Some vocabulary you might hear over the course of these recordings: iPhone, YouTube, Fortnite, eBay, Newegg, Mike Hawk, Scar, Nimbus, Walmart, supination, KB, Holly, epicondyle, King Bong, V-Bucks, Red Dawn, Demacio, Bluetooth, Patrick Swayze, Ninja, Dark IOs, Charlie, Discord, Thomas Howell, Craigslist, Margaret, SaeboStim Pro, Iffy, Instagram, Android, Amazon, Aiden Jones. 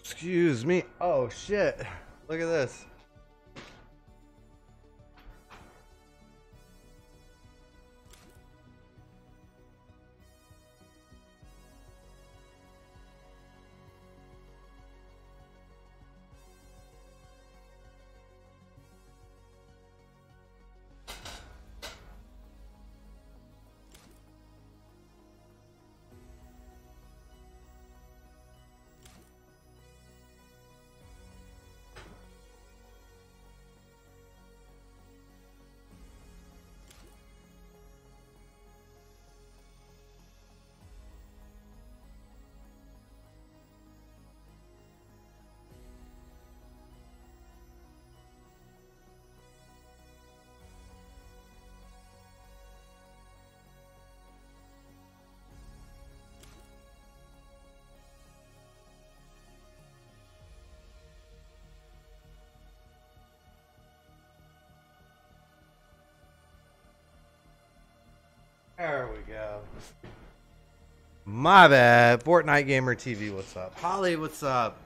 Excuse me. Oh shit. Look at this. There we go. My bad. Fortnite Gamer TV, what's up? Holly, what's up?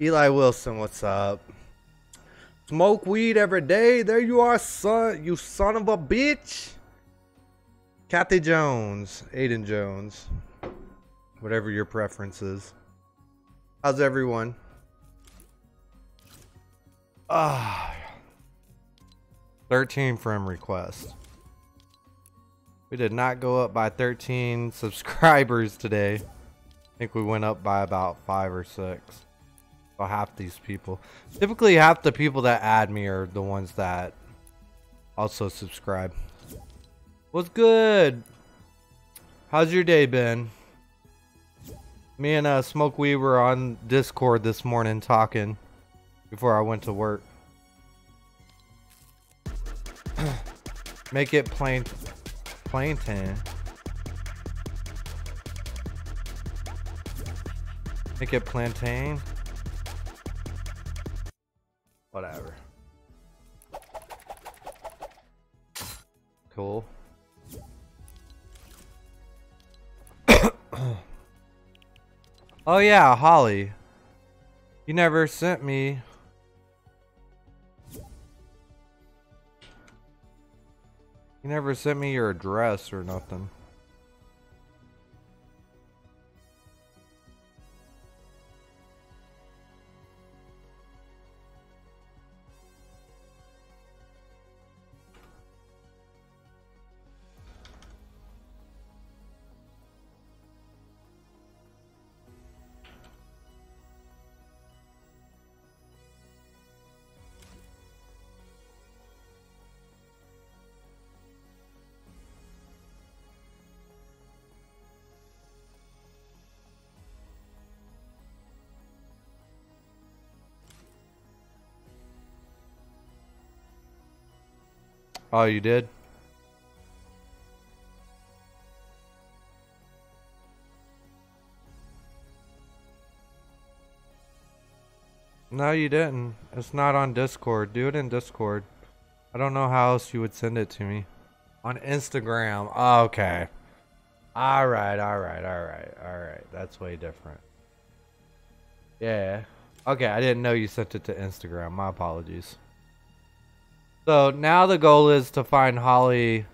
Eli Wilson, what's up? Smoke weed every day. There you are, son. You son of a bitch. Kathy Jones. Aiden Jones. Whatever your preference is. How's everyone? Ah. 13 friend requests. We did not go up by 13 subscribers today. I think we went up by about 5 or 6. So half these people. Typically half the people that add me are the ones that also subscribe. What's good? How's your day been? Me and Smoke Weed were on Discord this morning talking before I went to work. Make it plain. Plantain. Make it plantain. Whatever. Cool. Oh yeah, Holly. You never sent me. You never sent me your address or nothing. Oh, you did? No, you didn't. It's not on Discord. Do it in Discord. I don't know how else you would send it to me. On Instagram. Oh, okay. Alright, alright, alright, alright. That's way different. Yeah. Okay, I didn't know you sent it to Instagram. My apologies. So now the goal is to find Holly.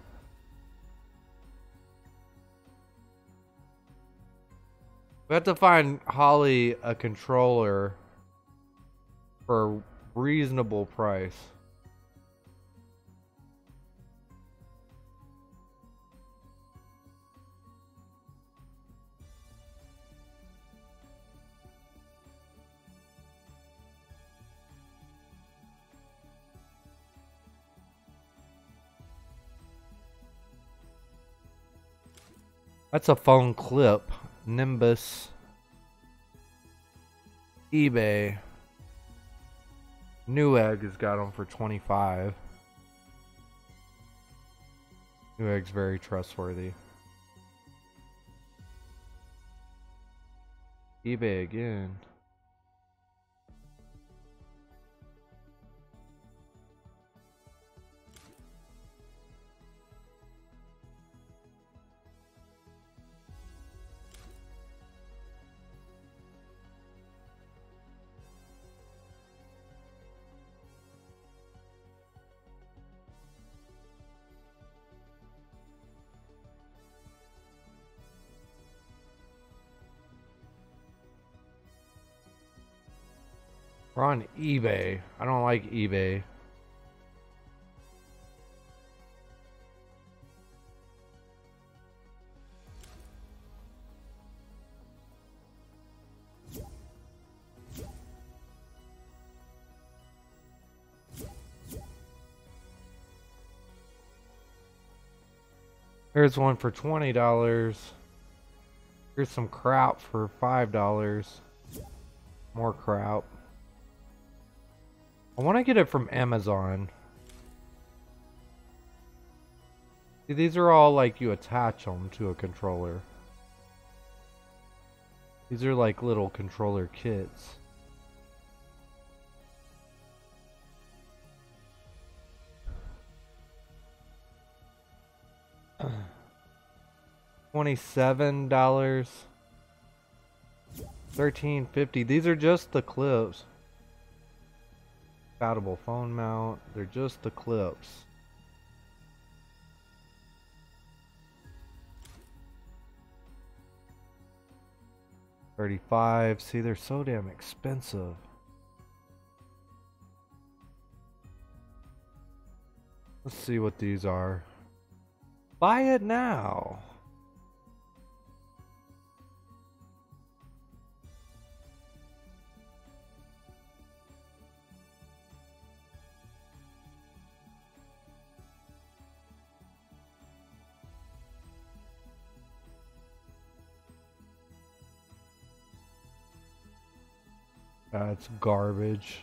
We have to find Holly a controller for a reasonable price. That's a phone clip. Nimbus. eBay. Newegg has got them for 25. Newegg's very trustworthy. eBay again. We're on eBay. I don't like eBay. Here's one for $20. Here's some kraut for $5. More kraut. I want to get it from Amazon. See, these are all like you attach them to a controller. These are like little controller kits. $27, $13.50. These are just the clips. Compatible phone mount. They're just the clips. $35. See, they're so damn expensive. Let's see what these are. Buy it now. That's garbage.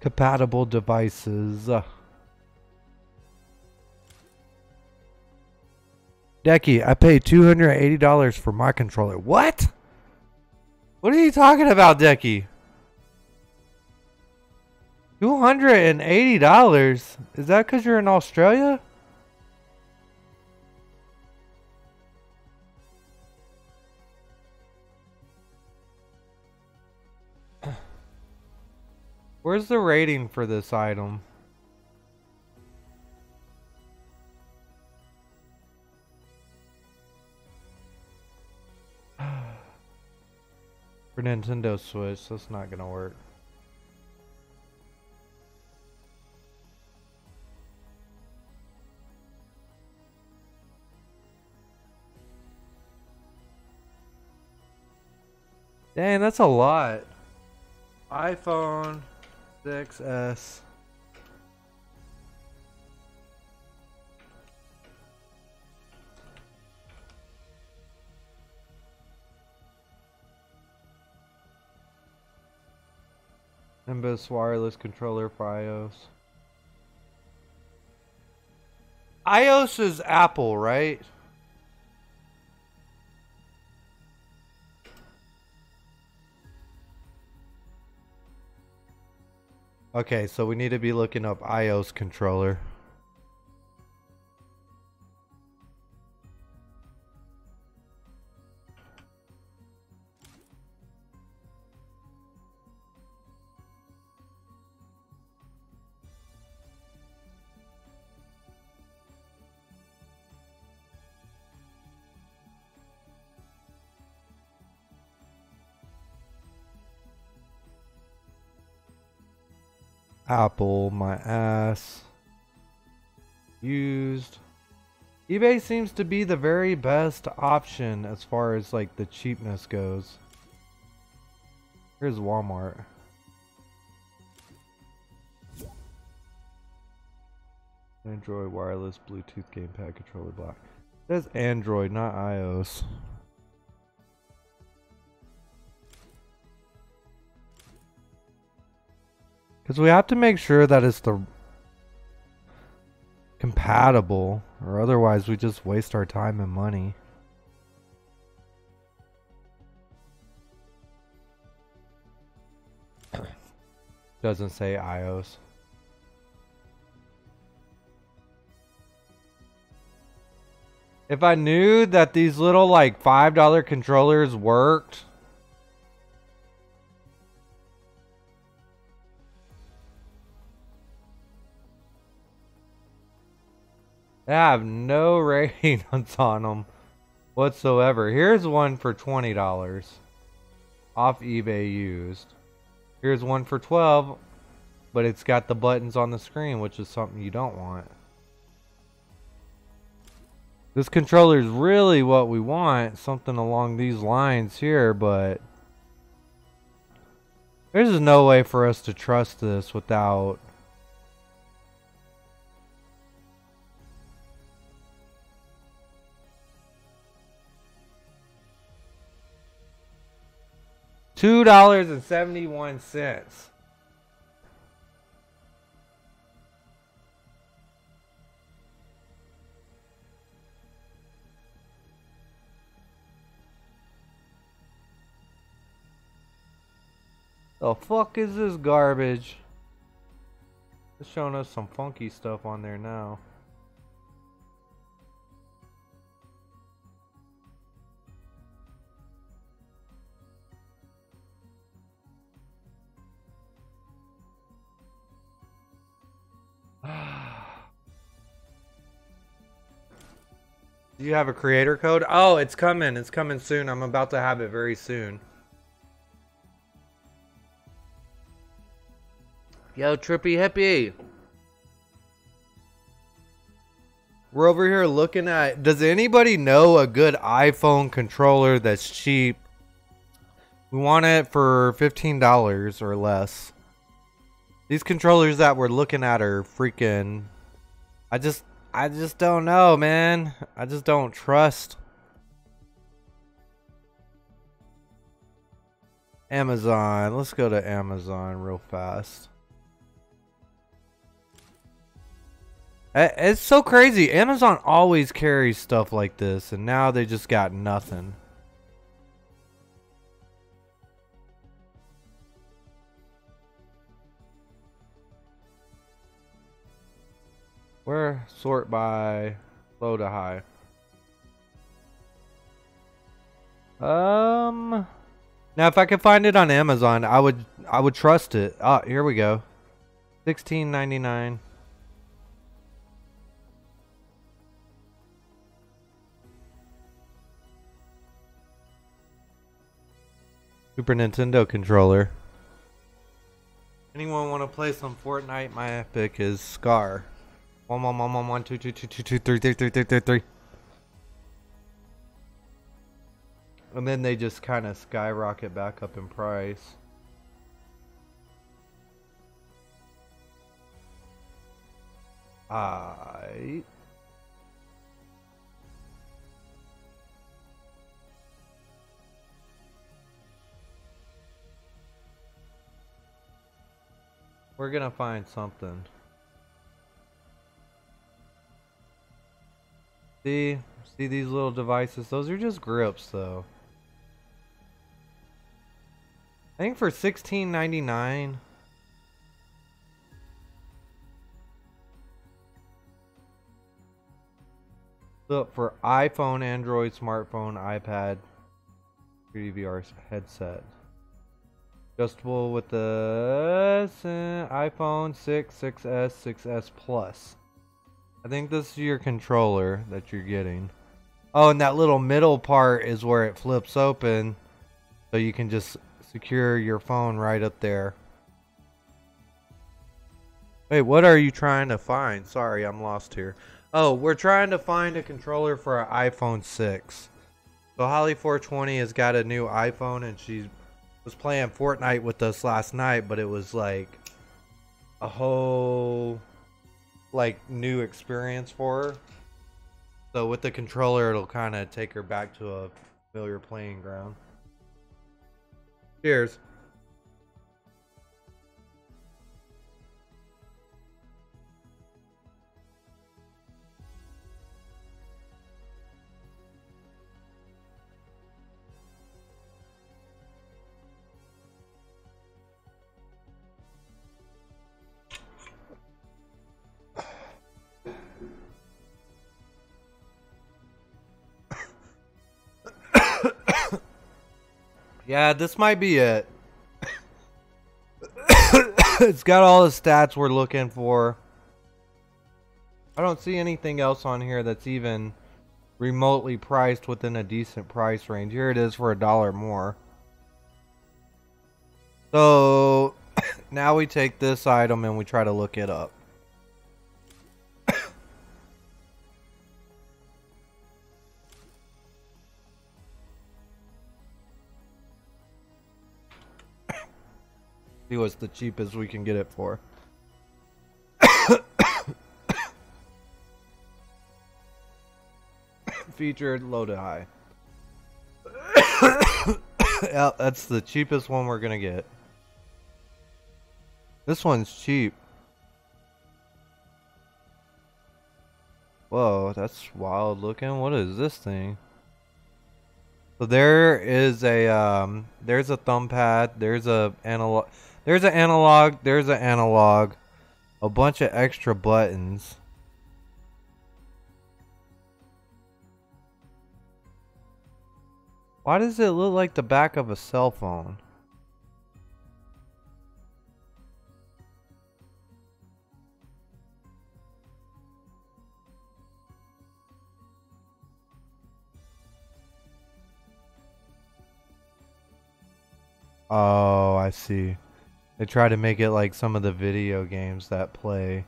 Compatible devices. Decky, I paid $280 for my controller. What? What are you talking about, Decky? $280? Is that because you're in Australia? Where's the rating for this item? For Nintendo Switch, that's not gonna work. Dang, that's a lot. iPhone 6S. Nimbus wireless controller for iOS. iOS is Apple, right? Okay, so we need to be looking up iOS controller. Apple, my ass. Used. eBay seems to be the very best option as far as like the cheapness goes. Here's Walmart. Android wireless Bluetooth gamepad controller block. It says Android, not iOS. Because we have to make sure that it's the compatible, or otherwise we just waste our time and money. Doesn't say iOS. If I knew that these little like $5 controllers worked. They have no ratings on them whatsoever. Here's one for $20 off eBay used. Here's one for $12, but it's got the buttons on the screen, which is something you don't want. This controller is really what we want, something along these lines here, but there's no way for us to trust this without $2.71. The fuck is this garbage? It's showing us some funky stuff on there now. Do you have a creator code? Oh, it's coming. It's coming soon. I'm about to have it very soon. Yo, Trippy Hippie. We're over here looking at... Does anybody know a good iPhone controller that's cheap? We want it for $15 or less. These controllers that we're looking at are freaking... I just don't know, man. I just don't trust Amazon. Let's go to Amazon real fast. It's so crazy. Amazon always carries stuff like this, and now they just got nothing. We're sort by low to high. Now if I could find it on Amazon, I would trust it. Ah, here we go. $16.99. Super Nintendo controller. Anyone want to play some Fortnite? My epic is Scar. 1 1 1 1 1 2 2 2 2 2 3 3 3 3 3 3. And then they just kind of skyrocket back up in price. We're gonna find something. See these little devices? Those are just grips, though. I think for $16.99. Look for iPhone, Android, smartphone, iPad, 3D VR headset. Adjustable with the iPhone 6, 6S, 6S Plus. I think this is your controller that you're getting. Oh, and that little middle part is where it flips open, so you can just secure your phone right up there. Wait, what are you trying to find? Sorry, I'm lost here. Oh, we're trying to find a controller for our iPhone 6. So Holly420 has got a new iPhone, and she was playing Fortnite with us last night, but it was like a whole... like new experience for her. So with the controller, it'll kind of take her back to a familiar playing ground. Cheers. Yeah, this might be it. It's got all the stats we're looking for. I don't see anything else on here that's even remotely priced within a decent price range. Here it is for $1 more. So now we take this item and we try to look it up. See what's the cheapest we can get it for. Featured low to high. Yeah, that's the cheapest one we're gonna get. This one's cheap. Whoa, that's wild looking. What is this thing? So there is a there's a thumb pad, there's a analog. There's an analog, a bunch of extra buttons. Why does it look like the back of a cell phone? Oh, I see. They try to make it like some of the video games that play,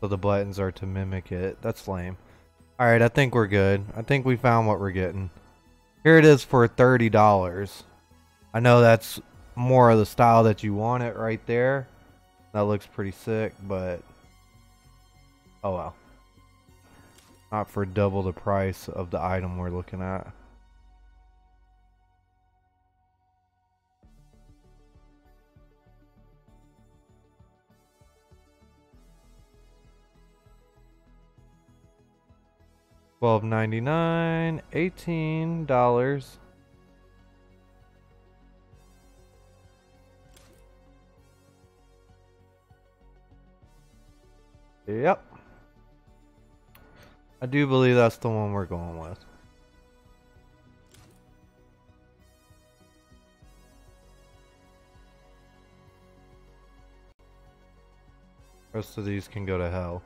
so the buttons are to mimic it. That's lame. Alright, I think we're good. I think we found what we're getting. Here it is for $30. I know that's more of the style that you want it right there. That looks pretty sick, but oh well. Not for double the price of the item we're looking at. $12.99, $18. Yep. I do believe that's the one we're going with. The rest of these can go to hell.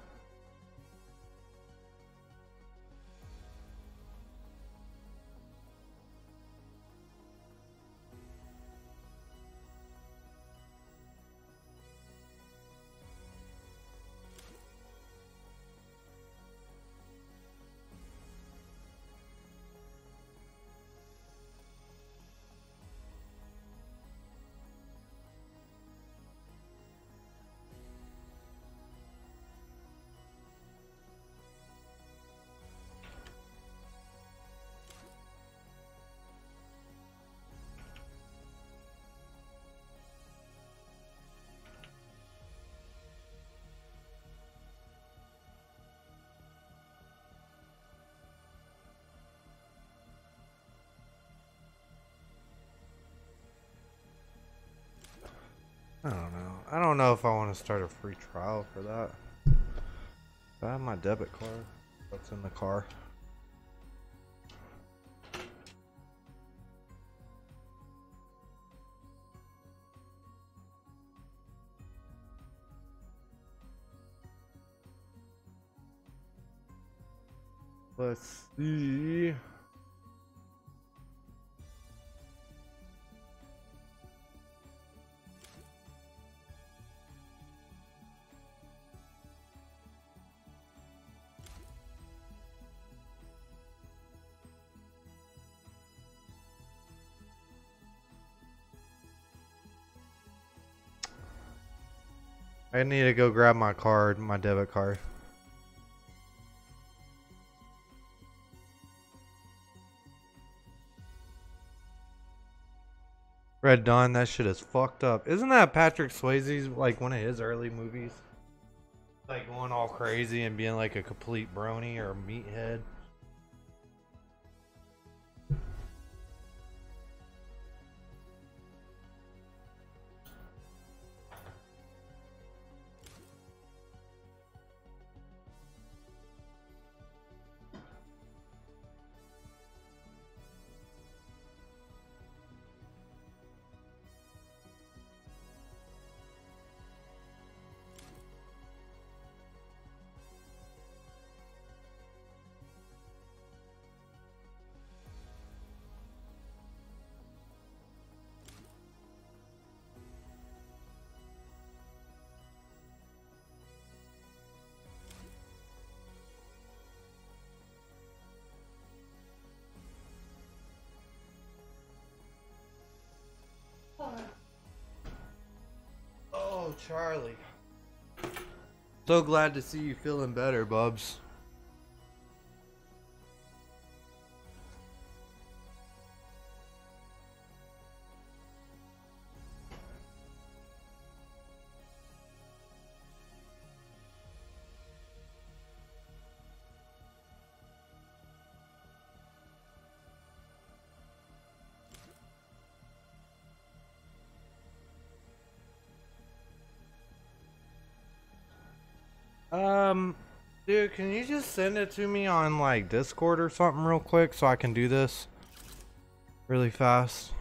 I don't know. I don't know if I want to start a free trial for that. I have my debit card. That's in the car. Let's see. I need to go grab my card, my debit card. Red Dawn, that shit is fucked up. Isn't that Patrick Swayze's, like, one of his early movies? Like, going all crazy and being like a complete brony or meathead. Oh, Charlie. So glad to see you feeling better, Bubs. Dude, can you just send it to me on like Discord or something real quick so I can do this really fast?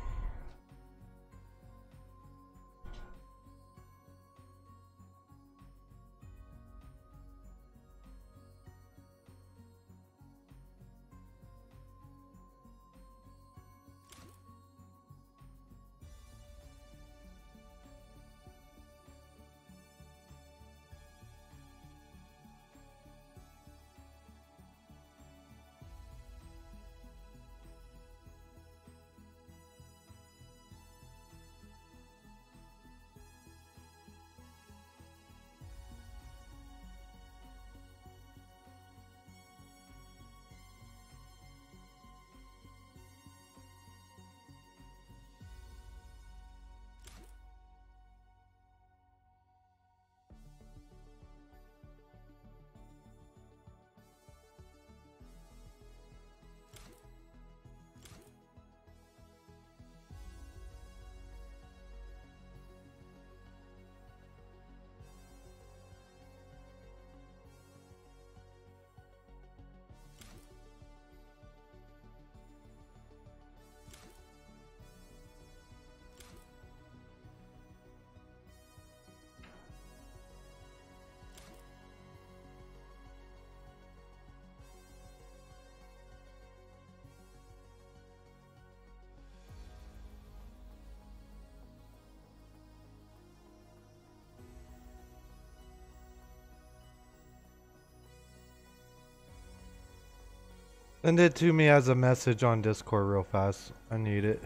Send it to me as a message on Discord real fast. I need it.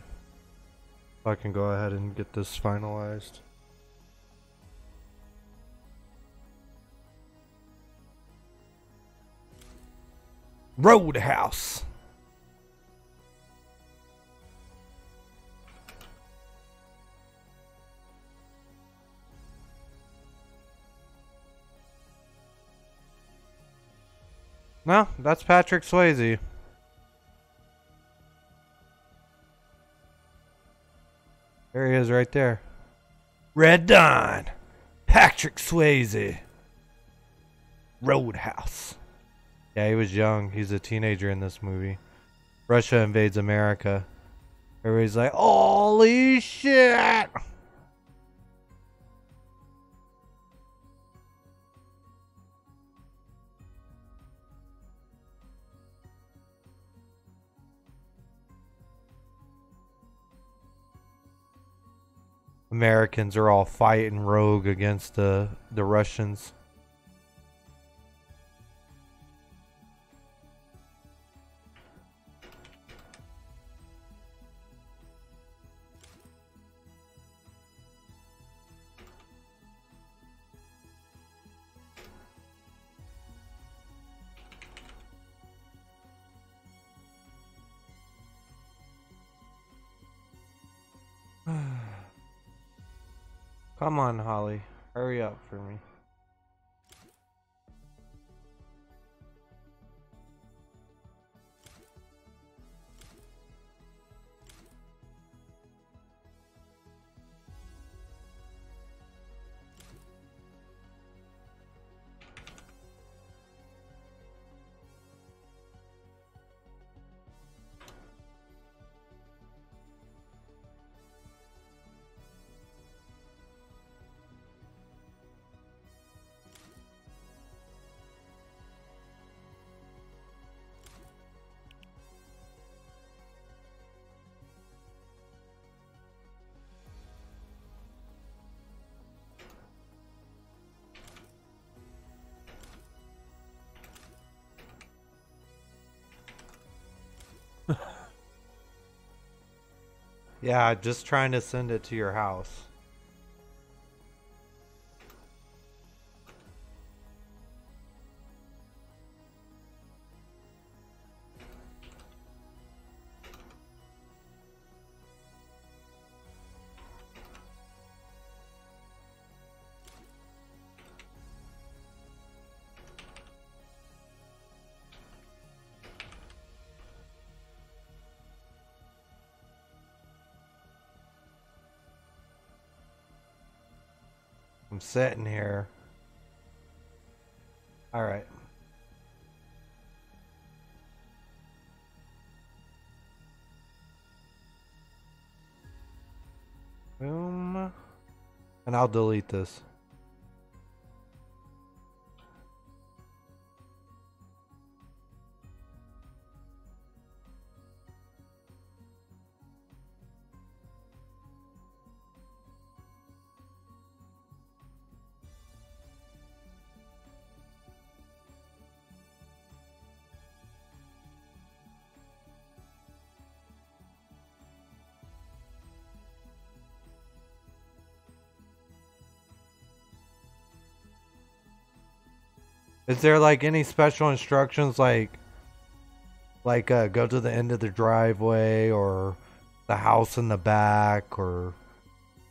So I can go ahead and get this finalized. Roadhouse! No, that's Patrick Swayze. There he is right there. Red Dawn. Patrick Swayze. Roadhouse. Yeah, he was young. He's a teenager in this movie. Russia invades America. Everybody's like, holy shit! Americans are all fighting rogue against the Russians. Come on, Holly. Hurry up for me. Yeah, just trying to send it to your house. I'm sitting here. All right. Boom. And I'll delete this. Is there like any special instructions, like go to the end of the driveway or the house in the back or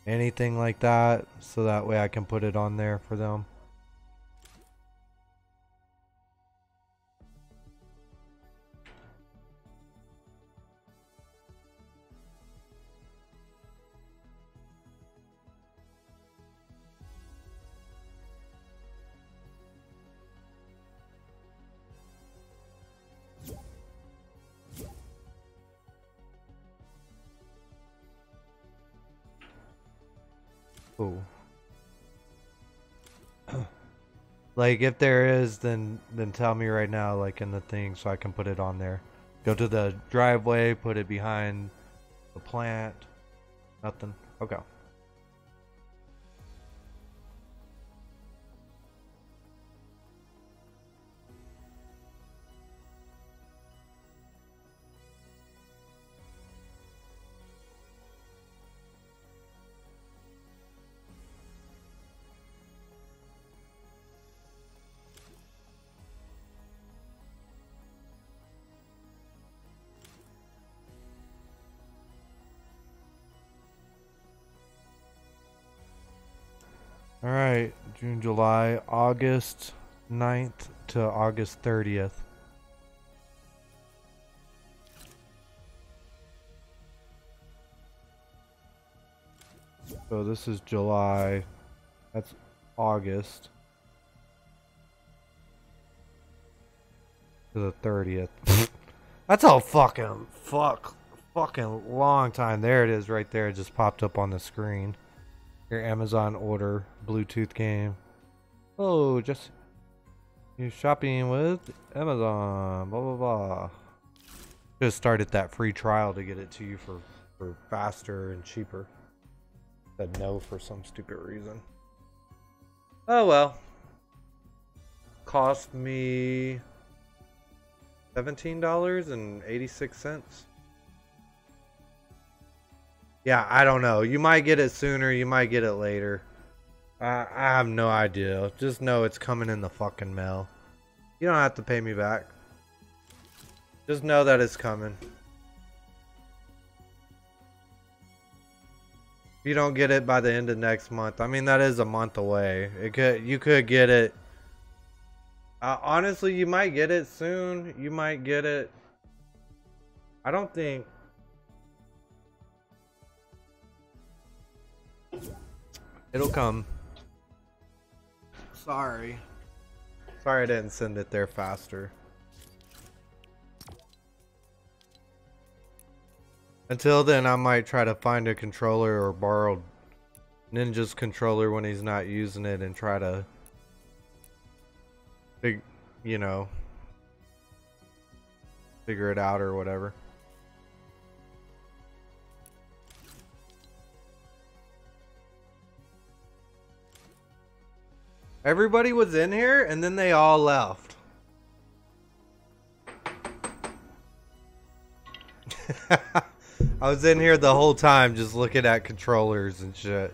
anything like that, so that way I can put it on there for them? Like, if there is, then tell me right now, like, in the thing, so I can put it on there. Go to the driveway, put it behind the plant. Nothing. Okay. Alright, June, July, August 9th to August 30th. So this is July, that's August to the 30th. That's a fucking long time. There it is right there. It just popped up on the screen. Your Amazon order, Bluetooth game. Oh, just you shopping with Amazon, blah blah blah. Just started that free trial to get it to you for faster and cheaper. Said no for some stupid reason. Oh well. Cost me $17.86. Yeah, I don't know. You might get it sooner, you might get it later. I have no idea. Just know it's coming in the fucking mail. You don't have to pay me back. Just know that it's coming. If you don't get it by the end of next month, I mean, that is a month away. You could get it. Honestly, you might get it soon. You might get it. I don't think. It'll come. Sorry. Sorry I didn't send it there faster. Until then, I might try to find a controller or borrow Ninja's controller when he's not using it and try to, you know, figure it out or whatever. Everybody was in here, and then they all left. I was in here the whole time just looking at controllers and shit.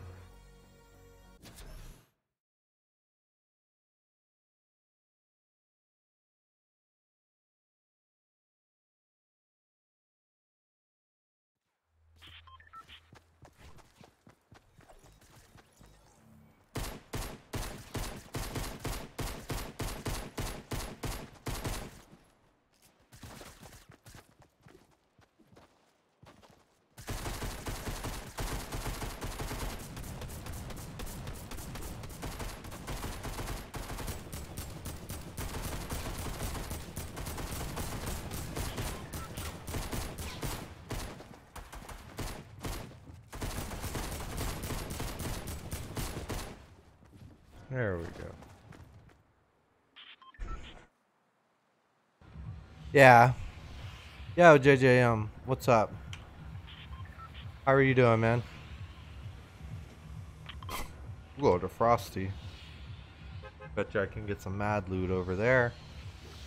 There we go. Yeah. Yo, JJM, what's up? How are you doing, man? Whoa, the Frosty. Bet you I can get some mad loot over there.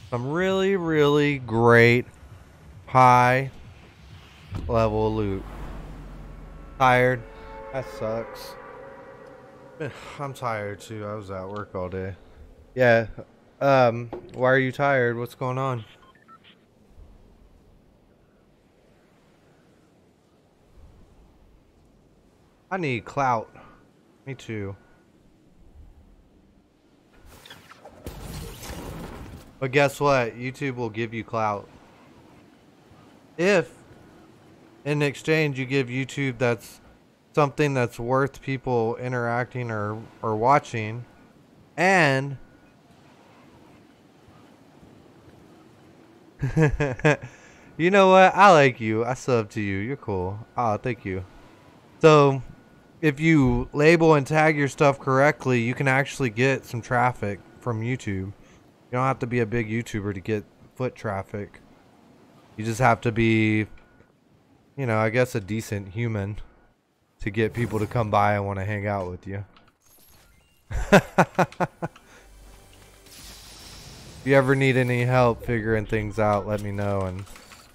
Some really, really great high level loot. Tired? That sucks. I'm tired too. I was at work all day. Yeah. Why are you tired? What's going on? I need clout. Me too. But guess what? YouTube will give you clout. If in exchange you give YouTube that's something that's worth people interacting or watching, and you know what? I like you. I sub to you. You're cool. Oh, thank you. So if you label and tag your stuff correctly, you can actually get some traffic from YouTube. You don't have to be a big YouTuber to get foot traffic. You just have to be, you know, I guess a decent human to get people to come by and want to hang out with you. If you ever need any help figuring things out, let me know and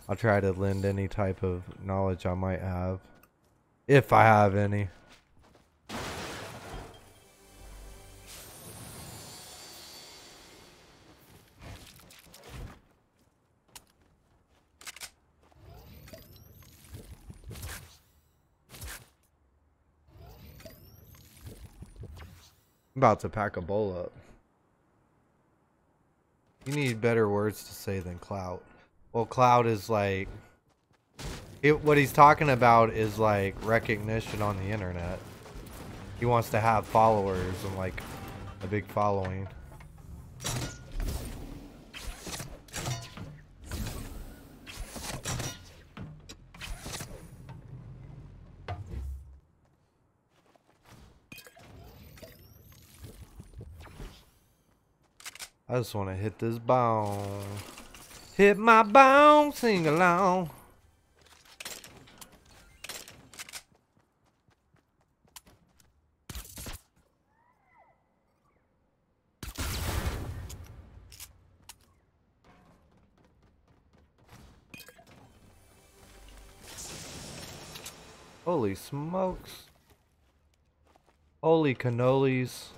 I'll try to lend any type of knowledge I might have. If I have any. I'm about to pack a bowl up. You need better words to say than clout. Well, clout is like it, what he's talking about is like recognition on the internet. He wants to have followers and like a big following. I just want to hit this bone. Hit my bone, sing along. Holy smokes. Holy cannolis.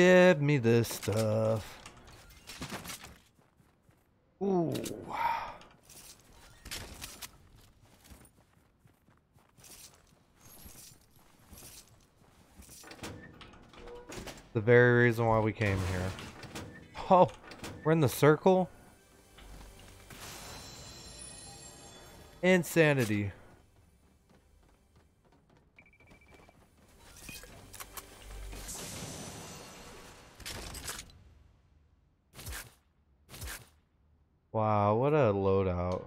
Give me this stuff. Ooh. The very reason why we came here. Oh, we're in the circle? Insanity. Wow, what a loadout.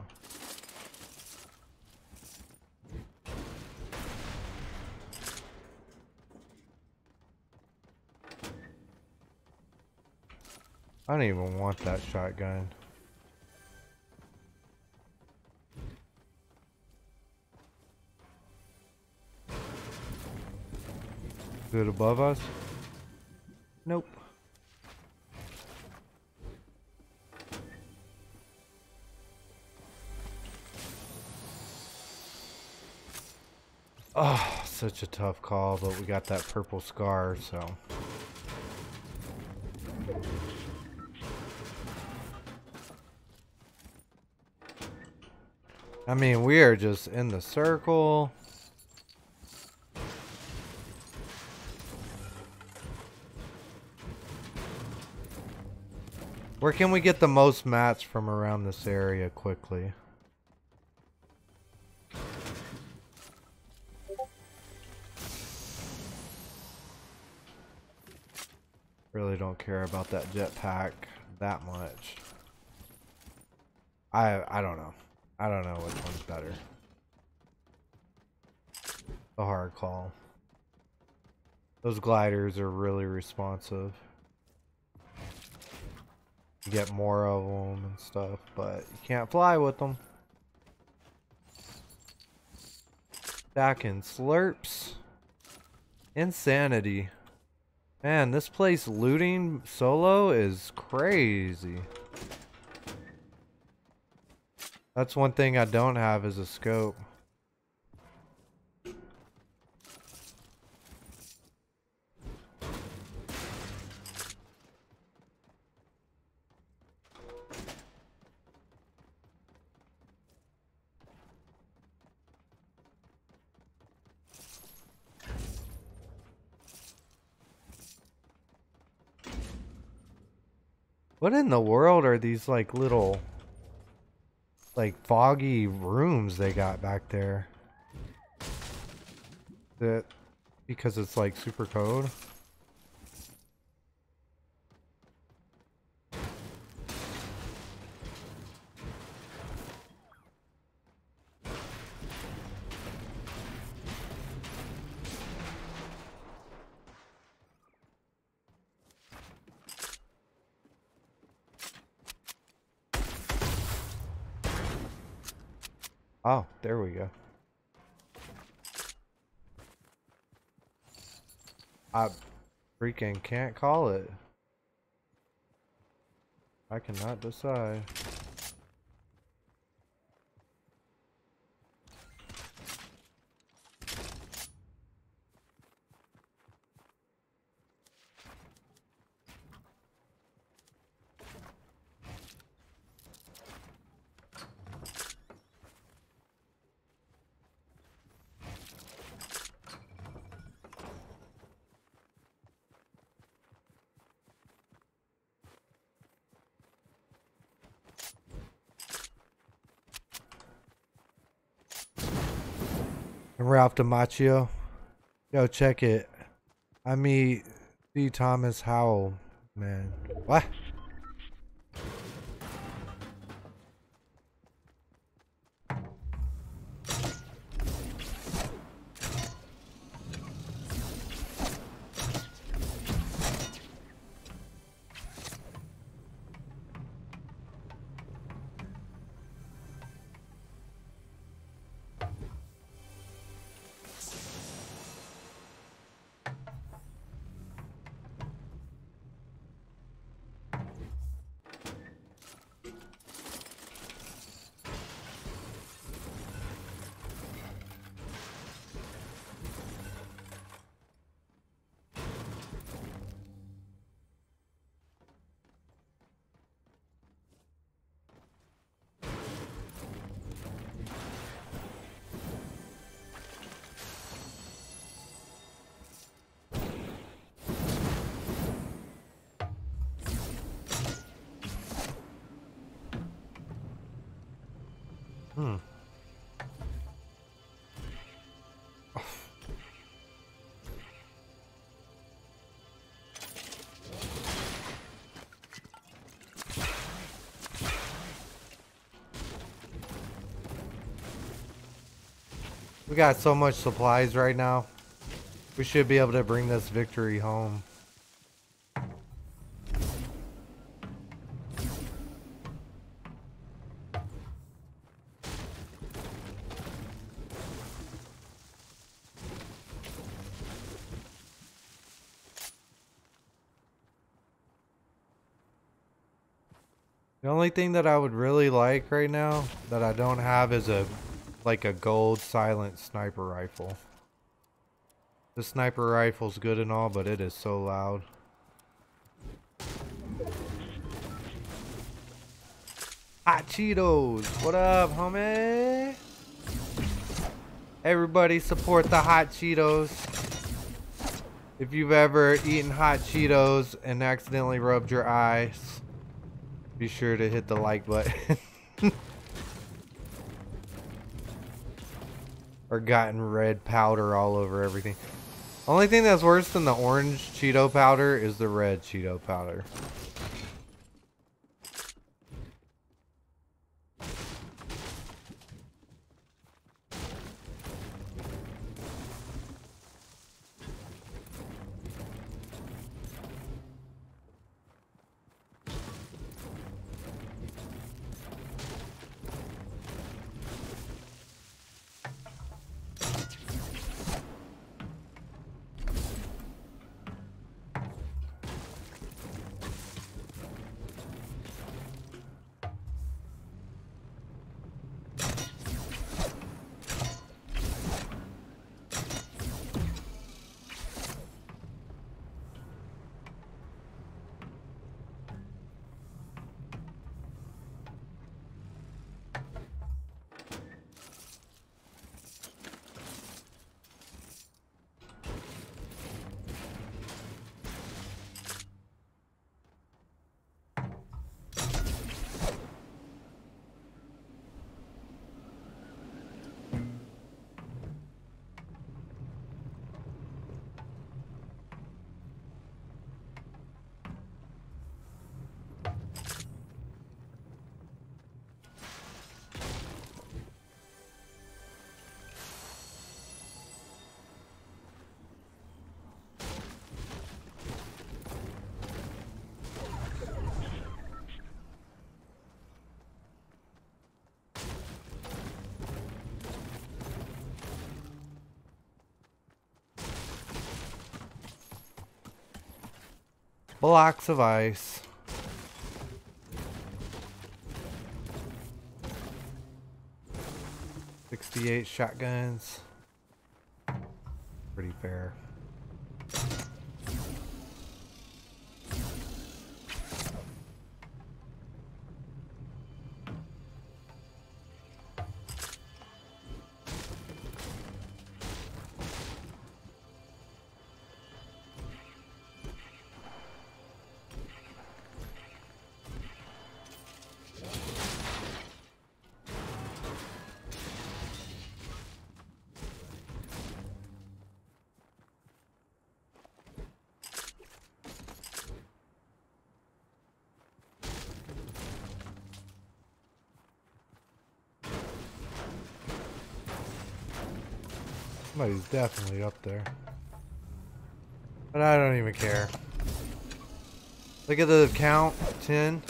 I don't even want that shotgun. Is it above us? Nope. Oh, such a tough call, but we got that purple Scar, so. I mean, we are just in the circle. Where can we get the most mats from around this area quickly? Really don't care about that jetpack that much. I don't know. I don't know which one's better. A hard call. Those gliders are really responsive. You get more of them and stuff, but you can't fly with them. Stacking slurps. Insanity. Man, this place looting solo is crazy. That's one thing I don't have is a scope. What in the world are these like little like foggy rooms they got back there? That because it's like super cold. Oh, there we go. I freaking can't call it. I cannot decide. Ralph Demacio. Yo, check it. I meet the Thomas Howell, man. What? We got so much supplies right now. We should be able to bring this victory home. The only thing that I would really like right now that I don't have is a gold silent sniper rifle. The sniper rifle's good and all, but it is so loud. Hot Cheetos. What up, homie? Everybody support the Hot Cheetos. If you've ever eaten Hot Cheetos and accidentally rubbed your eyes, be sure to hit the like button. Or gotten red powder all over everything. Only thing that's worse than the orange Cheeto powder is the red Cheeto powder. Blocks of ice. .68 shotguns. Pretty fair. Somebody's definitely up there. But I don't even care. Look at the count. 10.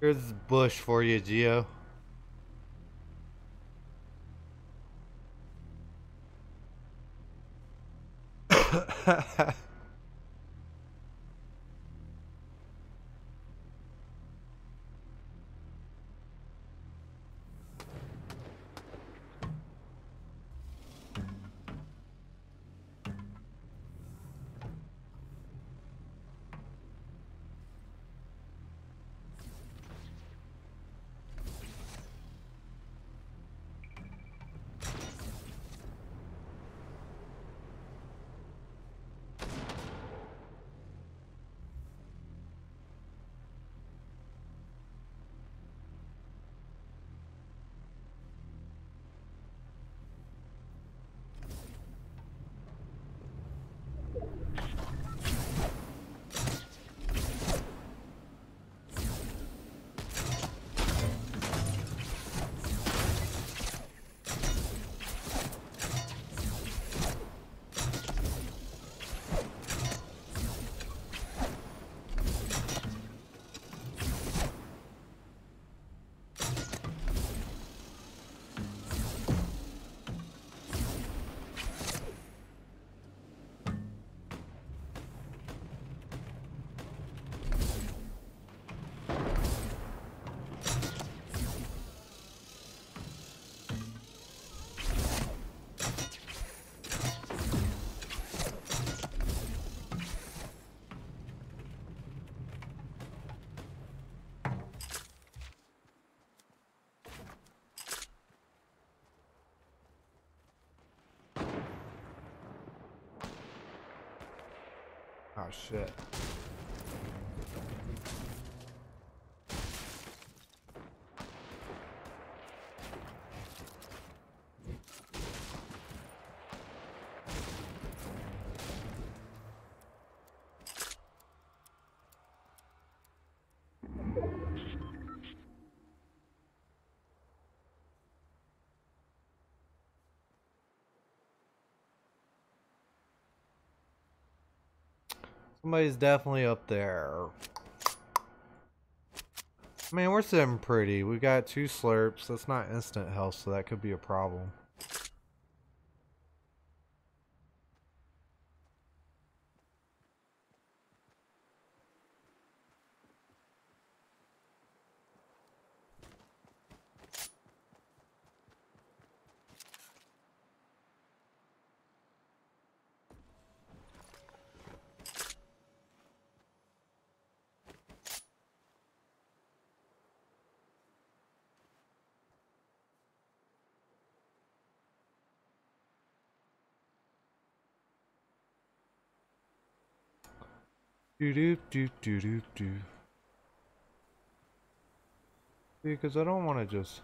Here's bush for you, Geo. Oh shit. Somebody's definitely up there. Man, we're sitting pretty. We got 2 slurps. That's not instant health, so that could be a problem. Because I don't want to just.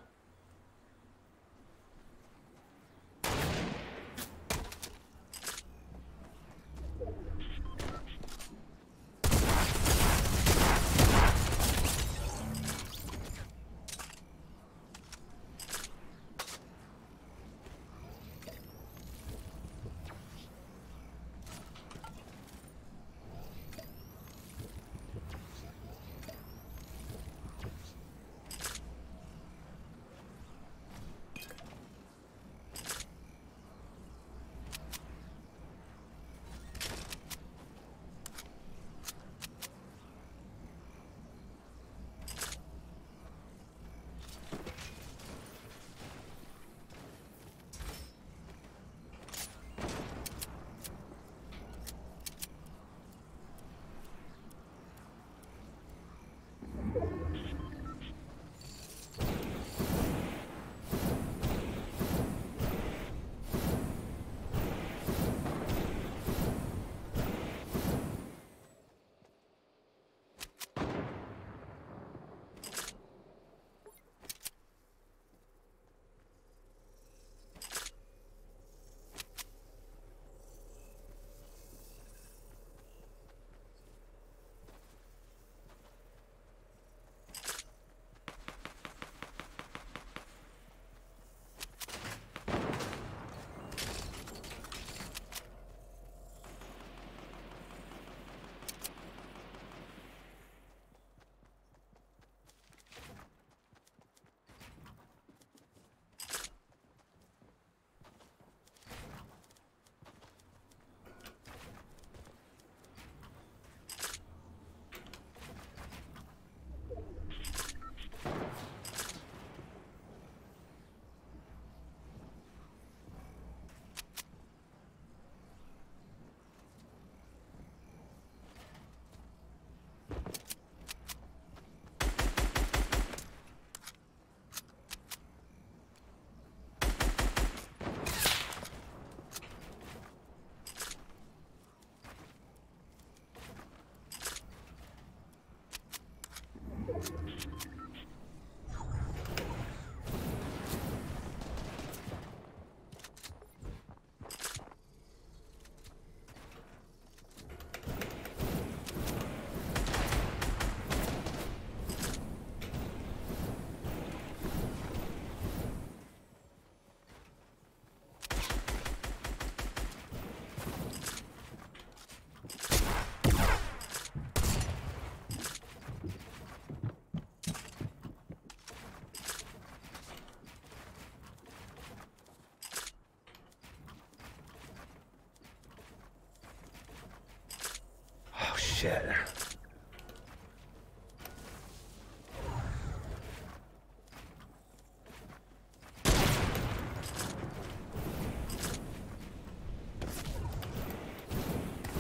Shit.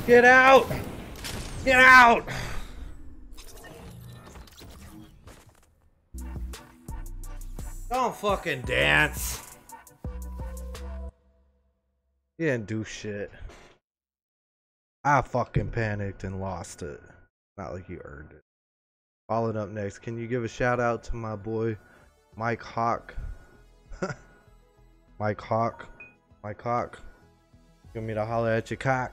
Get out! Get out! Don't fucking dance. You didn't do shit. I fucking panicked and lost it. Not like you earned it. Following up next, can you give a shout out to my boy Mike Hawk? Mike Hawk. Mike Hawk. You want me to holler at your cock?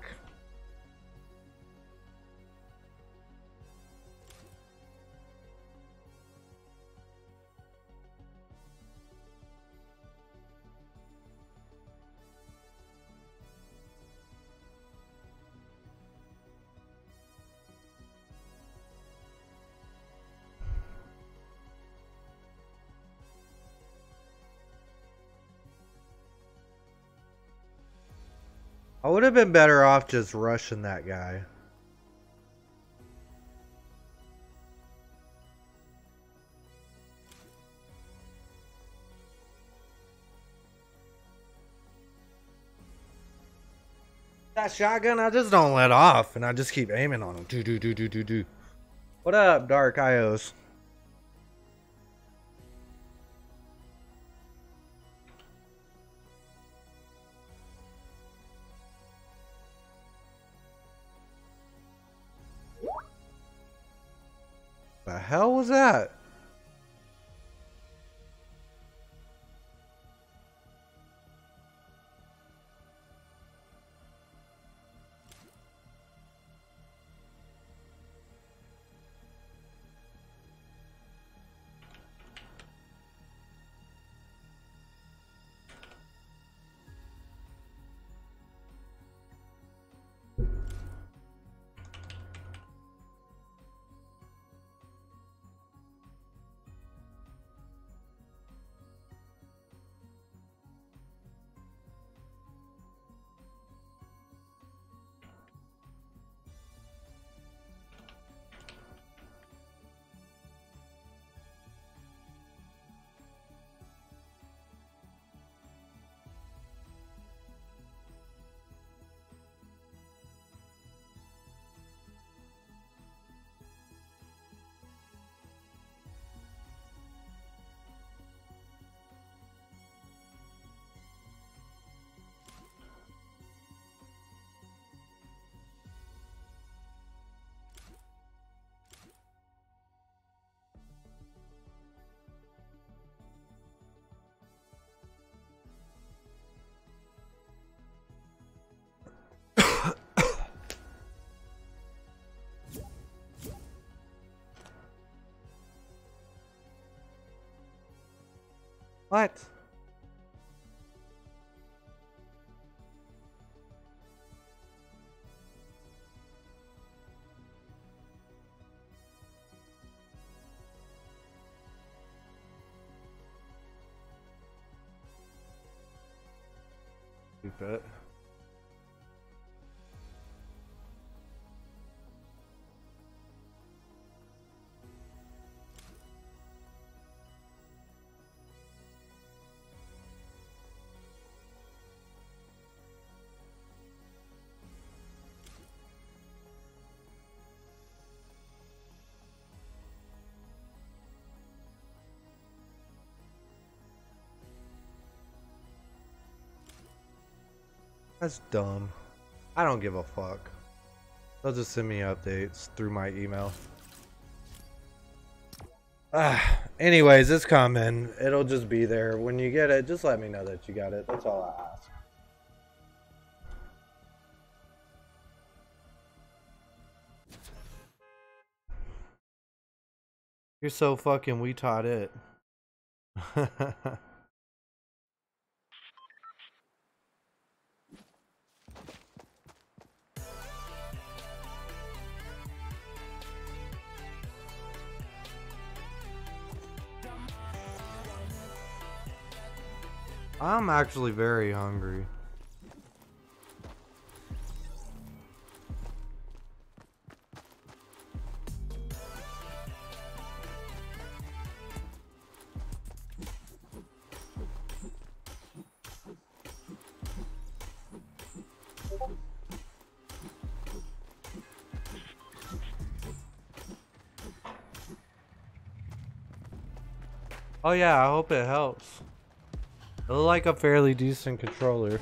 I would have been better off just rushing that guy. That shotgun, I just don't let off, and I just keep aiming on him. Do do do do do do. What up, Dark Ios? The hell was that? What? You bet. That's dumb. I don't give a fuck. They'll just send me updates through my email. Anyways, it's coming. It'll just be there. When you get it, just let me know that you got it. That's all I ask. You're so fucking we taught it. I'm actually very hungry. Oh yeah, I hope it helps. I like a fairly decent controller.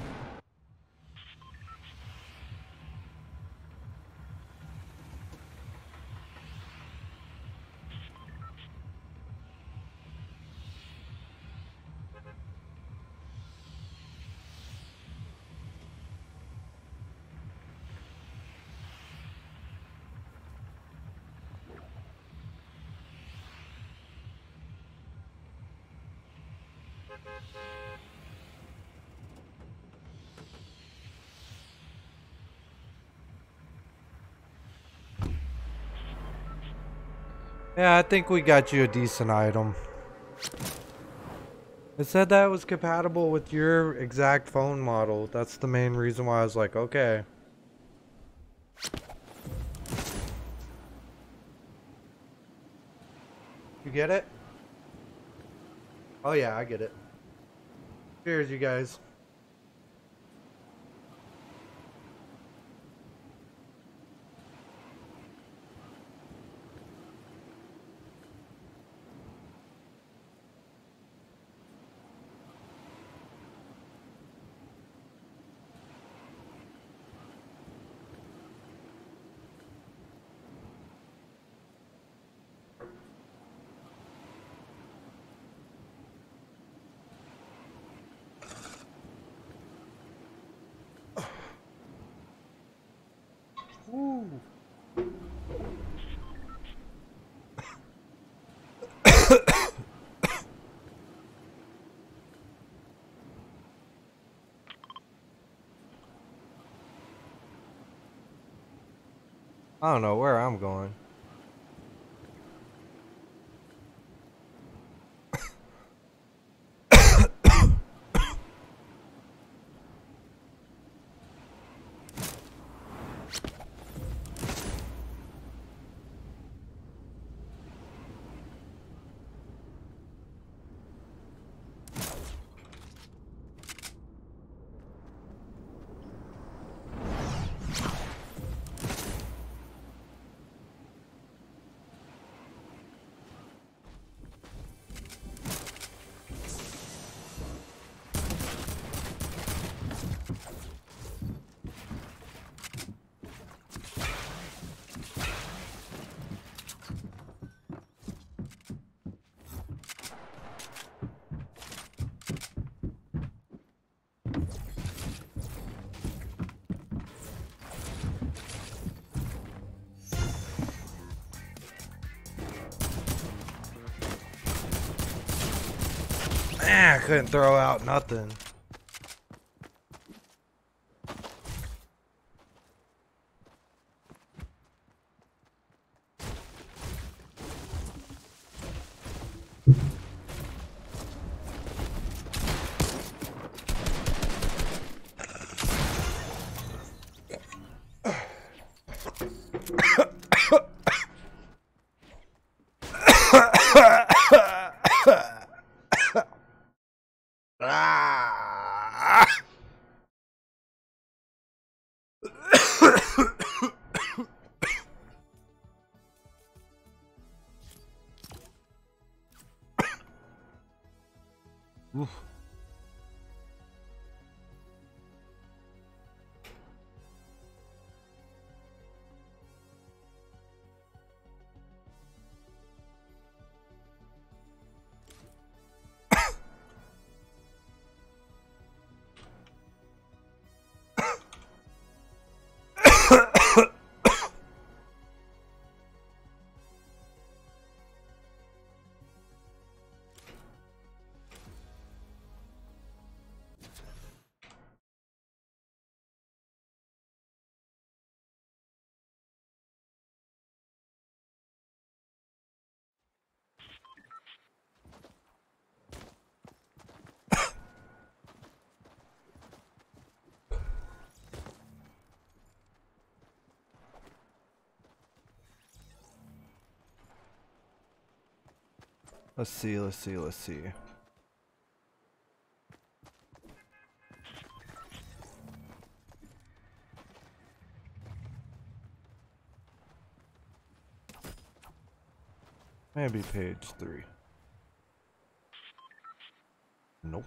Yeah, I think we got you a decent item. It said that it was compatible with your exact phone model. That's the main reason why I was like, okay. You get it? Oh yeah, I get it. Cheers, you guys. I don't know where I'm going. I couldn't throw out nothing. Let's see, let's see, let's see. Maybe page 3. Nope.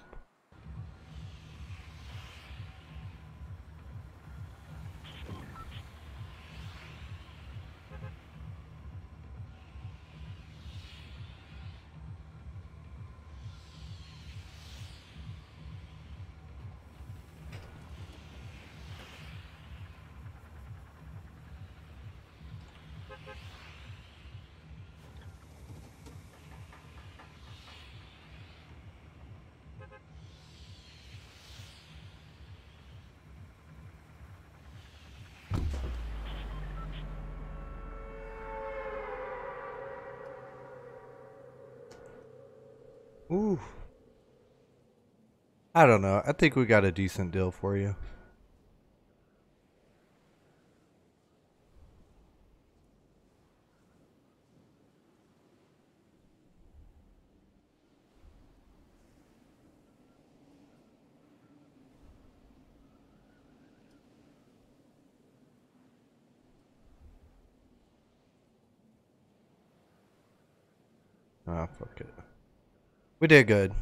Ooh. I don't know. I think we got a decent deal for you. Ah, fuck it. We did good.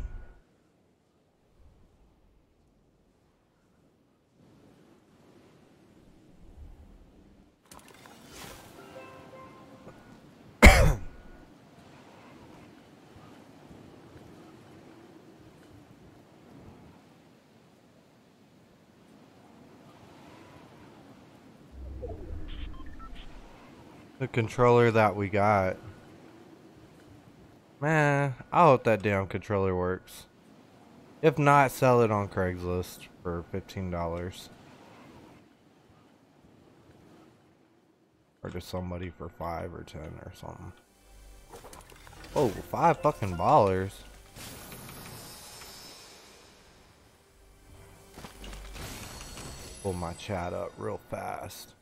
The controller that we got. Man, I hope that damn controller works. If not, sell it on Craigslist for $15. Or to somebody for 5 or 10 or something. Oh, $5 fucking. Pull my chat up real fast.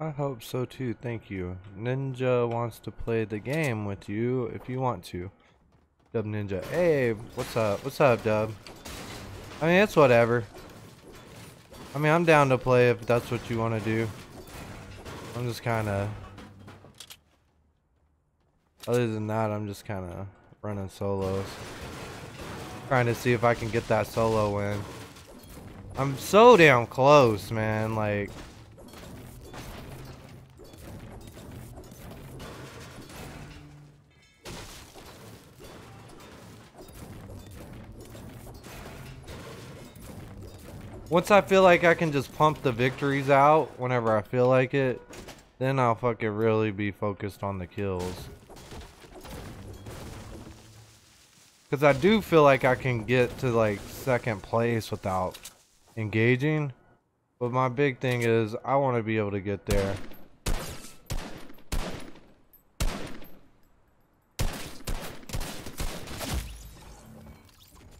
I hope so too, thank you. Ninja wants to play the game with you if you want to. Dub Ninja. Hey, what's up? What's up, Dub? I mean, it's whatever. I mean, I'm down to play if that's what you want to do. I'm just kind of... Other than that, I'm just kind of running solos. Trying to see if I can get that solo win. I'm so damn close, man. Like... Once I feel like I can just pump the victories out whenever I feel like it, then I'll fucking really be focused on the kills. Because I do feel like I can get to like second place without engaging. But my big thing is I want to be able to get there.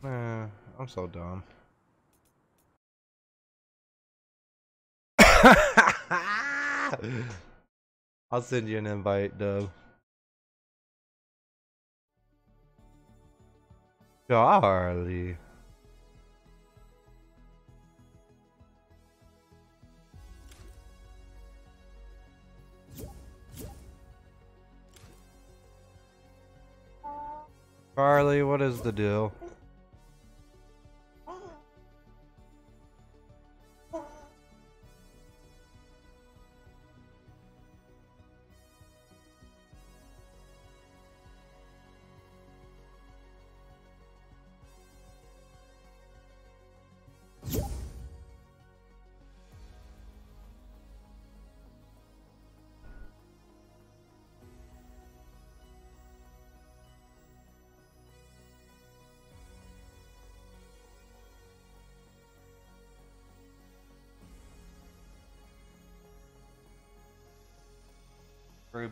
Man, I'm so dumb. I'll send you an invite, Dub. Charlie. Charlie, what is the deal?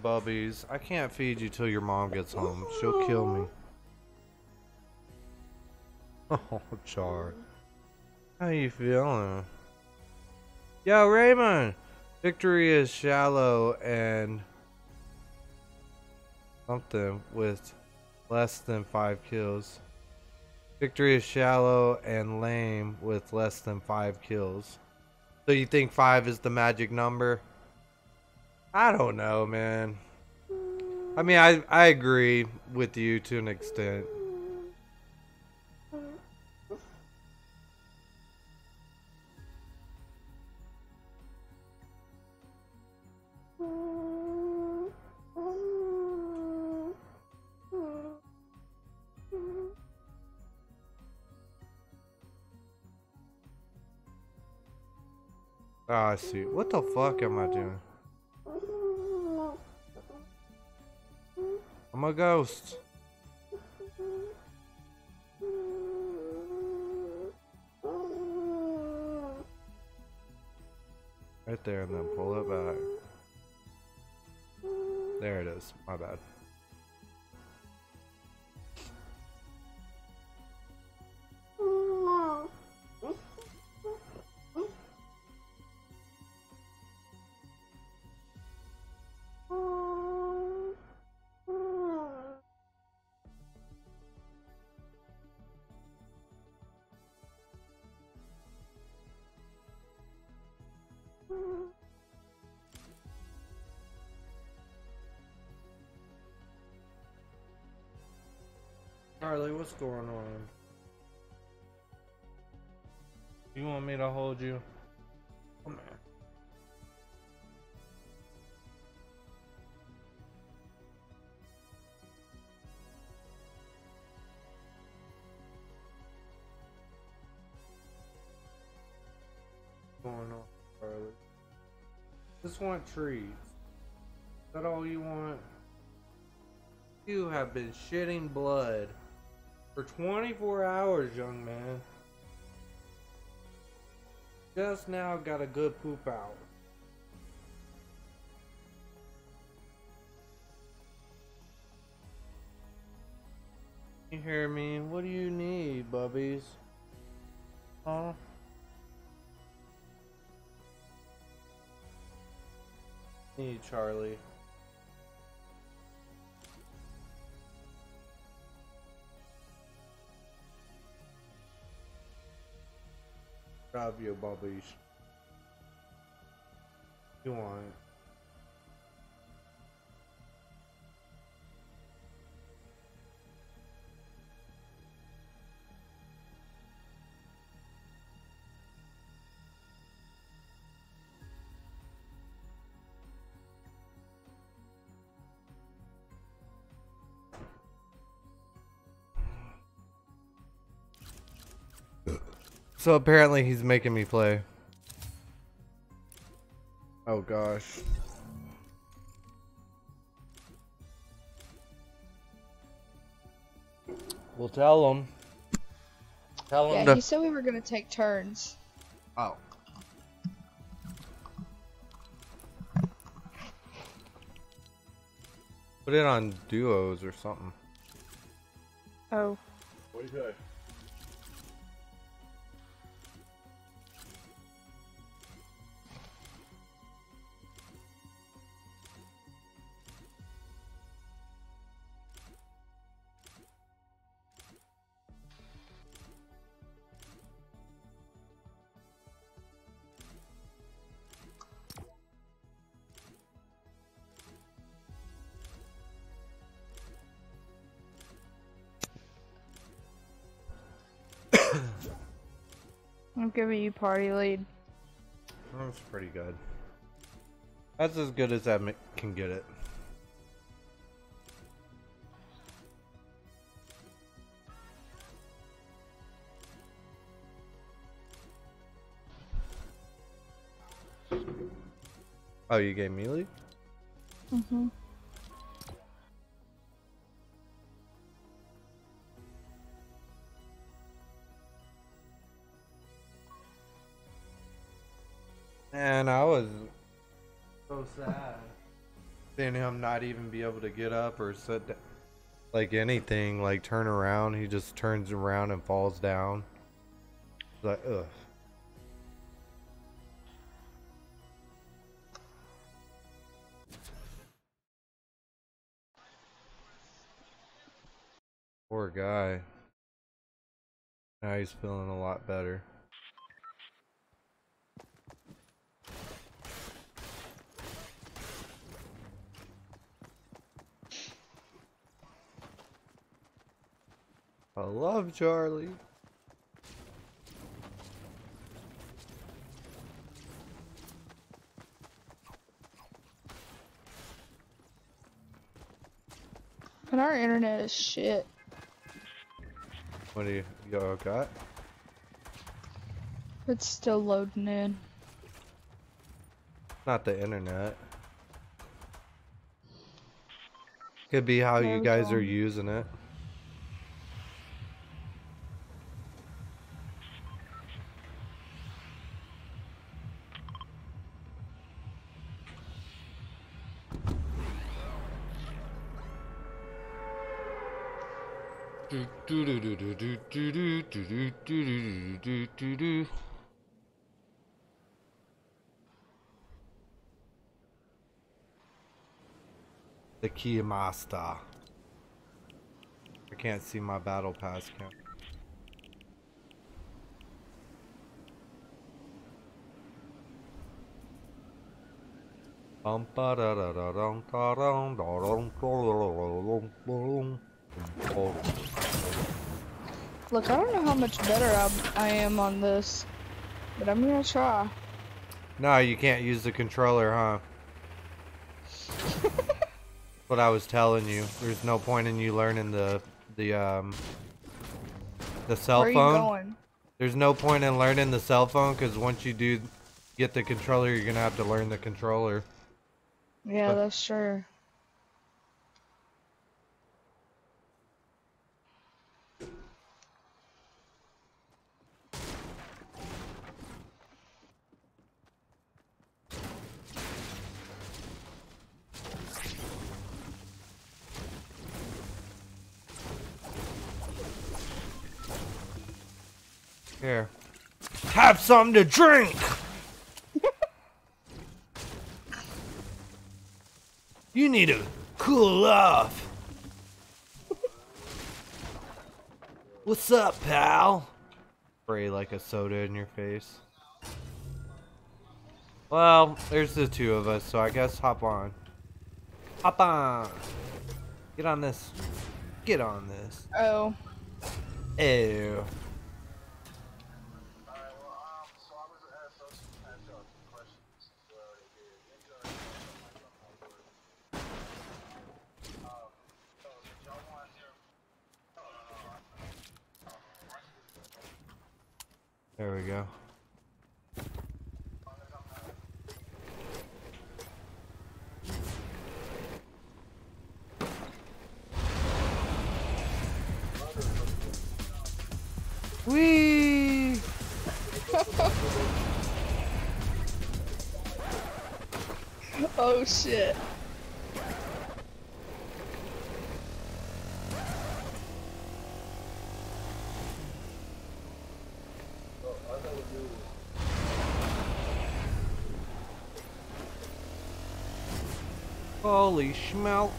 Bubbies, I can't feed you till your mom gets home. She'll kill me. Oh, Char. How you feeling? Yo, Raymond! Victory is shallow and something with less than 5 kills. Victory is shallow and lame with less than 5 kills. So you think 5 is the magic number? I don't know, man. I mean, I agree with you to an extent. Ah, oh, see. What the fuck am I doing? I'm a ghost. right there and then pull it back. There it is. My bad. Charlie, what's going on? You want me to hold you? Come on. What's going on, Charlie? Just want treats. Is that all you want? You have been shitting blood. For 24 hours, young man. Just now got a good poop out. You hear me? What do you need, bubbies? Huh? Need Charlie. Grab your bubbies. You want it. So apparently he's making me play. Oh gosh. We'll tell him. Tell him. Yeah, he said we were gonna take turns. Oh. Put it on duos or something. Oh. What do you say? I'm giving you party lead. That's pretty good. That's as good as that can get it. Oh, you gave me lead? Mm-hmm. And I was so sad seeing him not even be able to get up or sit down, like anything, like turn around. He just turns around and falls down. It's like, ugh. Poor guy. Now he's feeling a lot better. I love Charlie. But our internet is shit. What do y'all got? It's still loading in. Not the internet. Could be how you guys are using it. The key master. I can't see my battle pass count. Look, I don't know how much better I am on this, but I'm gonna try. No, you can't use the controller, huh? That's what I was telling you. There's no point in you learning the cell phone. Where are you going? There's no point in learning the cell phone, because once you do get the controller, you're gonna have to learn the controller. Yeah, but that's true. Here. Have something to drink! You need to cool off. What's up, pal? Spray like a soda in your face. Well, there's the two of us, so I guess hop on. Hop on. Get on this. Get on this. Oh. Ew. There we go. Whee! Oh shit. Holy schmalks.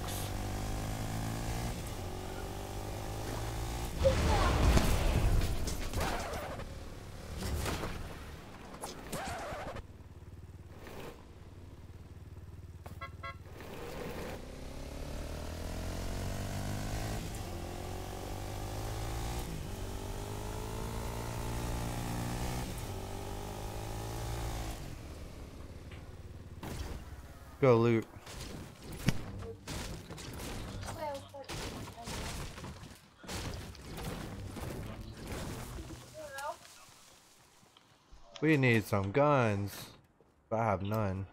Go loot. We need some guns, but I have none.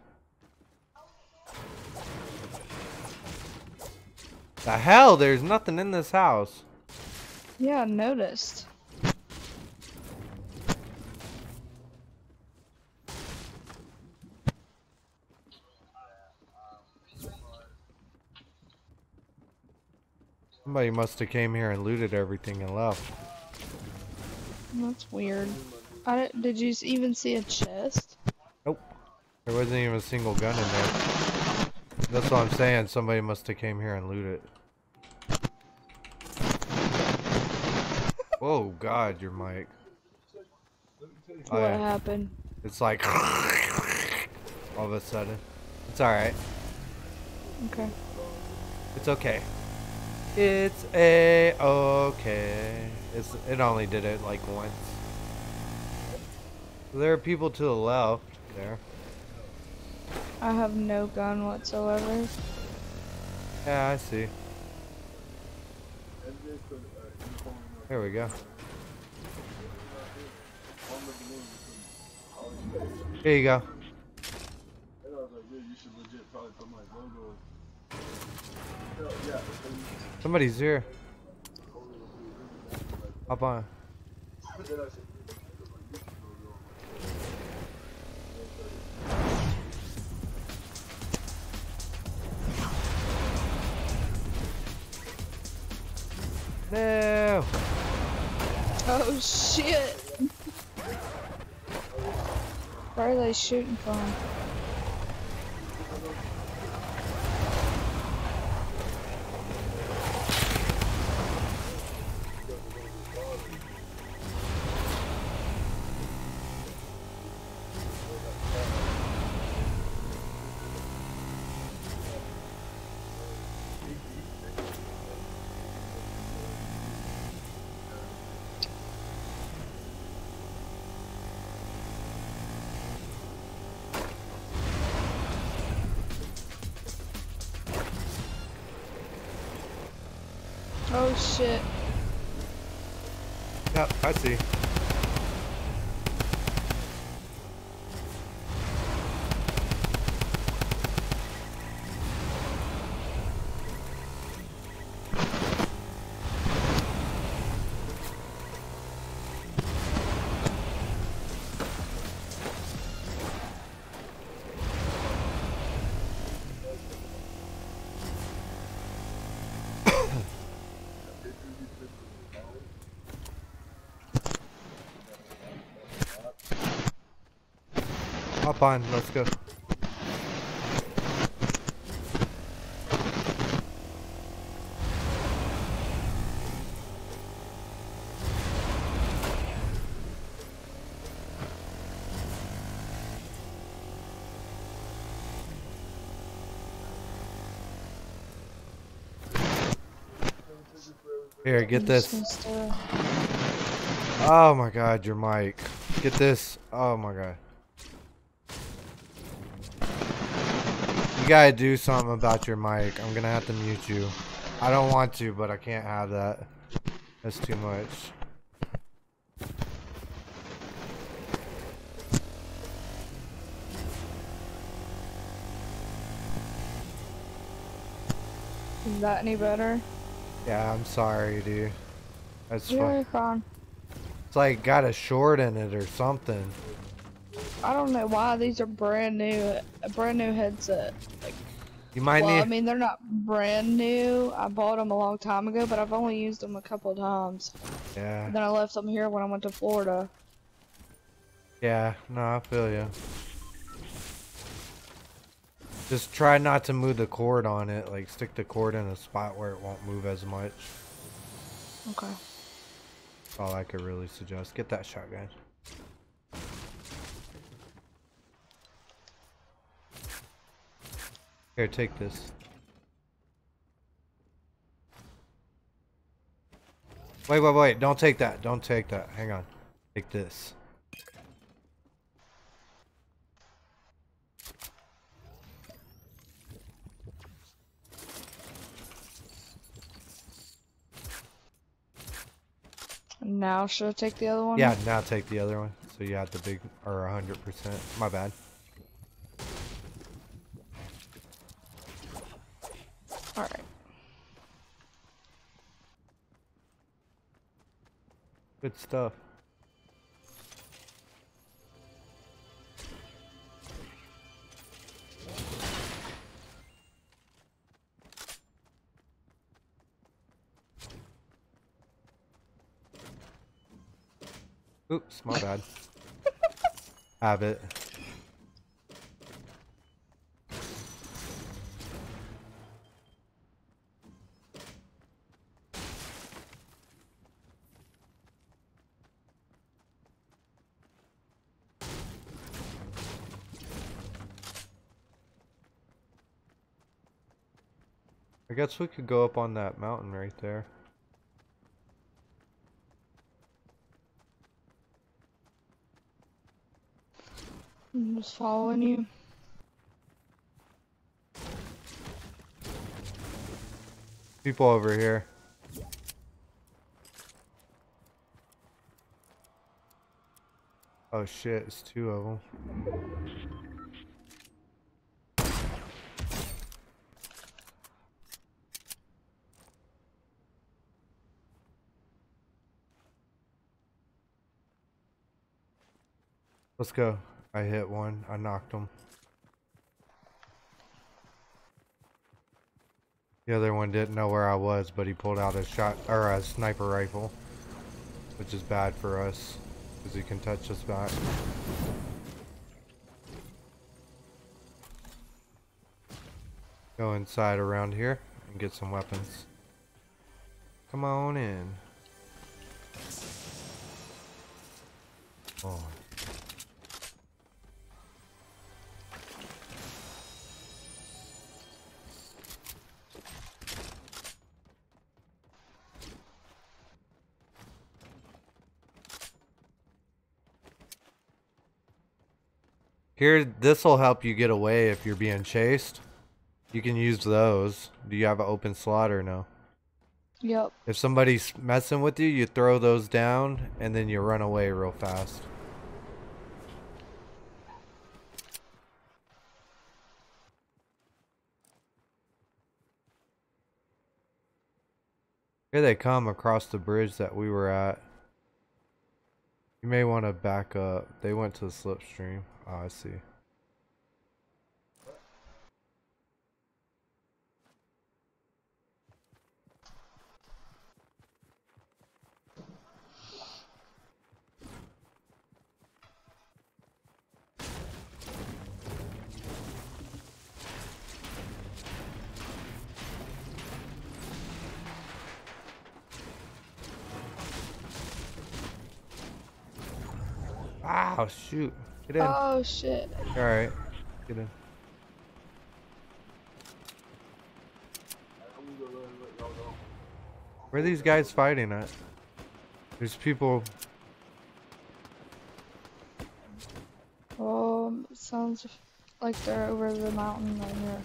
The hell, there's nothing in this house. Yeah, I noticed. Somebody must have came here and looted everything and left. That's weird. Did you even see a chest? Nope. There wasn't even a single gun in there. That's what I'm saying. Somebody must have came here and looted it. Whoa, God, your mic. What happened? It's like all of a sudden. It's alright. Okay. It's okay. It's a-okay. It only did it like once. There are people to the left there. I have no gun whatsoever. Yeah, I see. There we go. Here you go. Somebody's here. Hop on. No! Oh shit! Where are they shooting from? Oh shit. Yeah, I see. Hop on, let's go. Here, get this. Oh my god, your mic. Get this. Oh my god. You gotta do something about your mic. I'm gonna have to mute you. I don't want to, but I can't have that. That's too much. Is that any better? Yeah, I'm sorry, dude. That's fine. It's like got a short in it or something. I don't know why these are brand new, a brand new headset. Like, you might need. I mean, they're not brand new. I bought them a long time ago, but I've only used them a couple of times. Yeah. And then I left them here when I went to Florida. Yeah. No, I feel you. Just try not to move the cord on it. Like, stick the cord in a spot where it won't move as much. Okay. That's all I could really suggest. Get that shotgun. Here, take this. Wait, wait, wait. Don't take that. Don't take that. Hang on. Take this. Now should I take the other one? Yeah, now take the other one. So you have the big, or 100%. My bad. Alright. Good stuff. Oops, my bad. Have it. I guess we could go up on that mountain right there. I'm just following you. People over here. Oh shit, it's two of them. Let's go. I hit one. I knocked him. The other one didn't know where I was, but he pulled out a shot or a sniper rifle, which is bad for us because he can touch us back. Go inside around here and get some weapons. Come on in. Oh. Here, this will help you get away if you're being chased. You can use those. Do you have an open slot or no? Yep. If somebody's messing with you, you throw those down and then you run away real fast. Here they come across the bridge that we were at. You may want to back up. They went to the slipstream. Oh, I see. Oh, shoot. Get in. Oh, shit. Alright. Get in. Where are these guys fighting at? There's people. Oh, it sounds like they're over the mountain right here.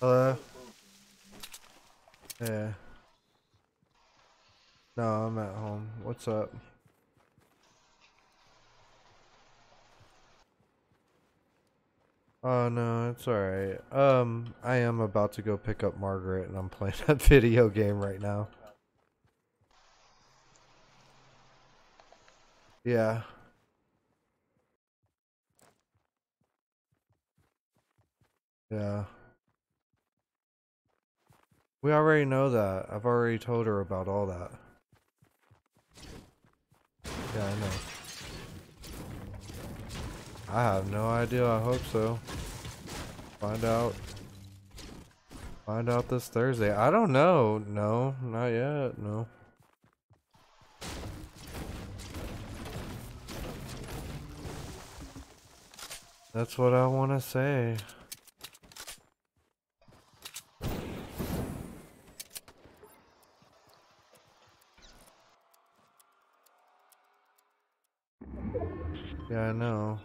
Hello? Yeah. No, I'm at home. What's up? Oh no, it's alright. I am about to go pick up Margaret and I'm playing a video game right now. Yeah. Yeah. We already know that. I've already told her about all that. Yeah, I know. I have no idea. I hope so. Find out. Find out this Thursday. I don't know. No, not yet. No. That's what I want to say. Yeah, I know.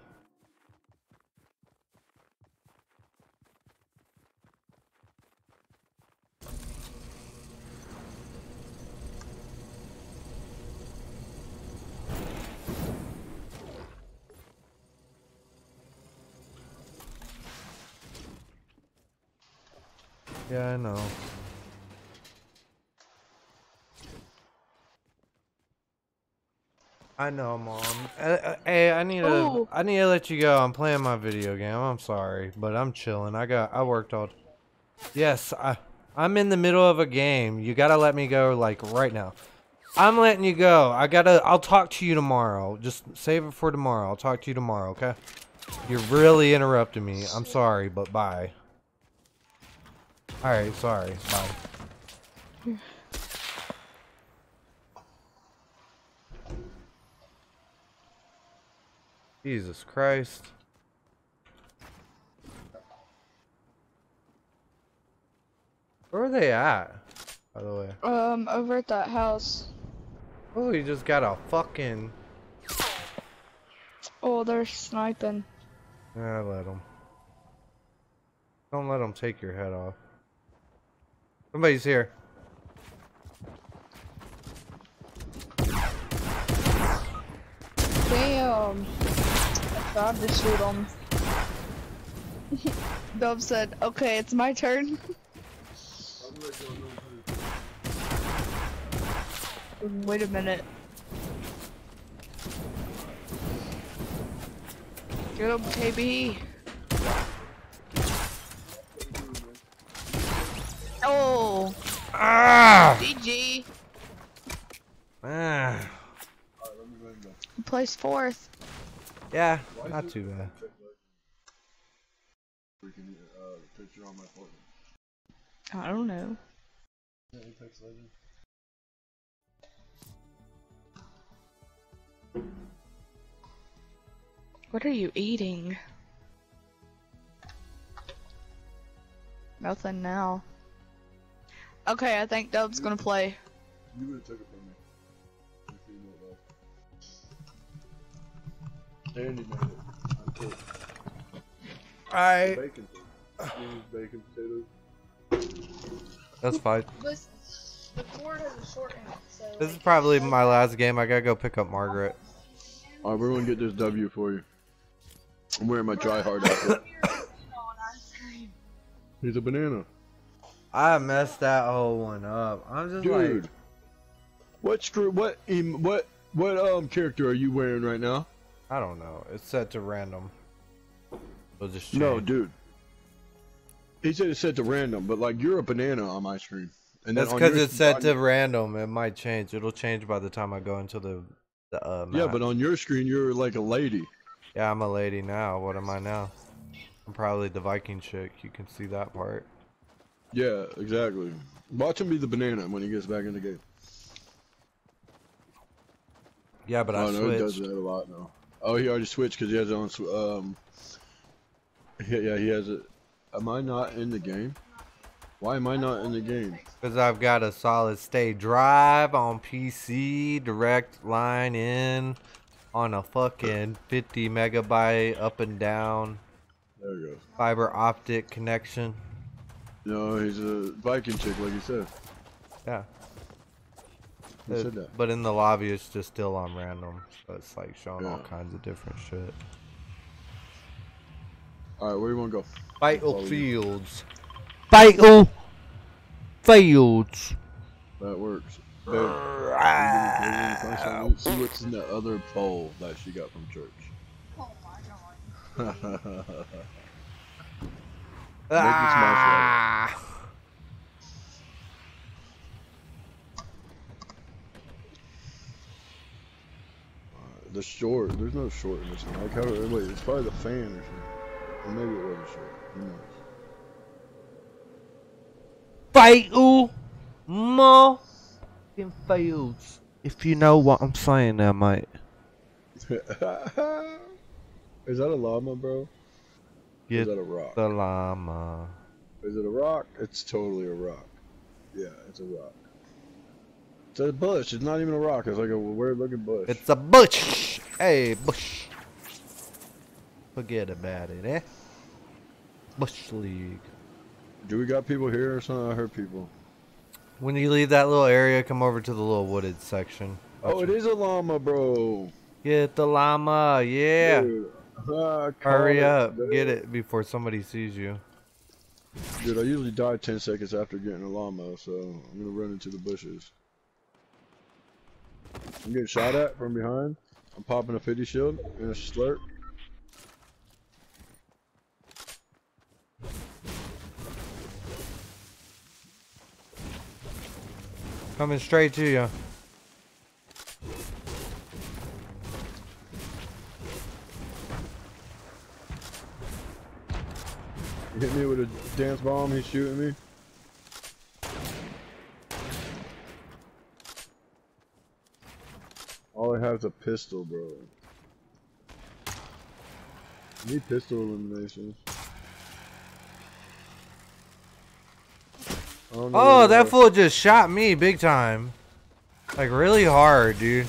Yeah, I know. I know, Mom. Hey, I need to let you go. I'm playing my video game. I'm sorry, but I'm chilling. I worked all. Yes, I'm in the middle of a game. You gotta let me go, like right now. I'm letting you go. I'll talk to you tomorrow. Just save it for tomorrow. I'll talk to you tomorrow, okay? You're really interrupting me. I'm sorry, but bye. All right, sorry. Bye. Jesus Christ. Where are they at, by the way? Over at that house. Oh, you just got a fucking... Oh, they're sniping. Yeah, let them. Don't let them take your head off. Somebody's here. Damn. Dub to shoot him. Dub said, okay, it's my turn. Wait a minute. Get him, KB. Oh! Ah! GG! Ah. He placed fourth. Yeah, not too bad. I don't know. What are you eating? Nothing now. Okay, I think Dub's gonna play. You would have took it from me. Alright. Bacon, potatoes. That's fine. Listen, the cord has a short end, so this is probably my last game. I gotta go pick up Margaret. Alright, we're gonna get this W for you. I'm wearing my dry hard outfit. He's a banana. I messed that whole one up. I'm just dude, like, what character are you wearing right now? I don't know. It's set to random. We'll just change. No, dude. He said it's set to random, but like you're a banana on my stream. And that's because it's set to random. It might change. It'll change by the time I go into the map. Yeah, but on your screen you're like a lady. Yeah, I'm a lady now. What am I now? I'm probably the Viking chick. You can see that part. Yeah, exactly. Watch him be the banana when he gets back in the game. Yeah, but I switched. No, he does that a lot now. Oh, he already switched because he has it on. Yeah, he has it. Am I not in the game? Why am I not in the game? Because I've got a solid state drive on PC, direct line in, on a fucking 50 megabyte up and down. There we go. Fiber optic connection. No, he's a Viking chick, like you said. Yeah. But in the lobby, it's just still on random. So it's like showing all kinds of different shit. Alright, where do you want to go? Battlefields. Battlefields. That works. See what's in the other poll that she got from church. Oh my god. Ah. The short, there's no short in this one. Like, how do I, wait, it's probably the fan or something. Or maybe it wasn't short. Who knows? Fatal motherfucking fails. If you know what I'm saying there, mate. Is that a llama, bro? Get is that a rock? The llama. Is it a rock? It's totally a rock. Yeah, it's a rock. It's a bush. It's not even a rock. It's like a weird-looking bush. It's a bush. Hey, bush. Forget about it, eh? Bush league. Do we got people here or something? I heard people. When you leave that little area, come over to the little wooded section. Watch it is a llama, bro. Get the llama. Yeah. Dude, hurry up. Dude. Get it before somebody sees you. Dude, I usually die 10 seconds after getting a llama, so I'm going to run into the bushes. I'm getting shot at from behind. I'm popping a 50 shield and a slurp. Coming straight to you. He hit me with a dance bomb. He's shooting me. All I have is a pistol, bro. I need pistol eliminations. Oh, that fool just shot me big time. Like, really hard, dude.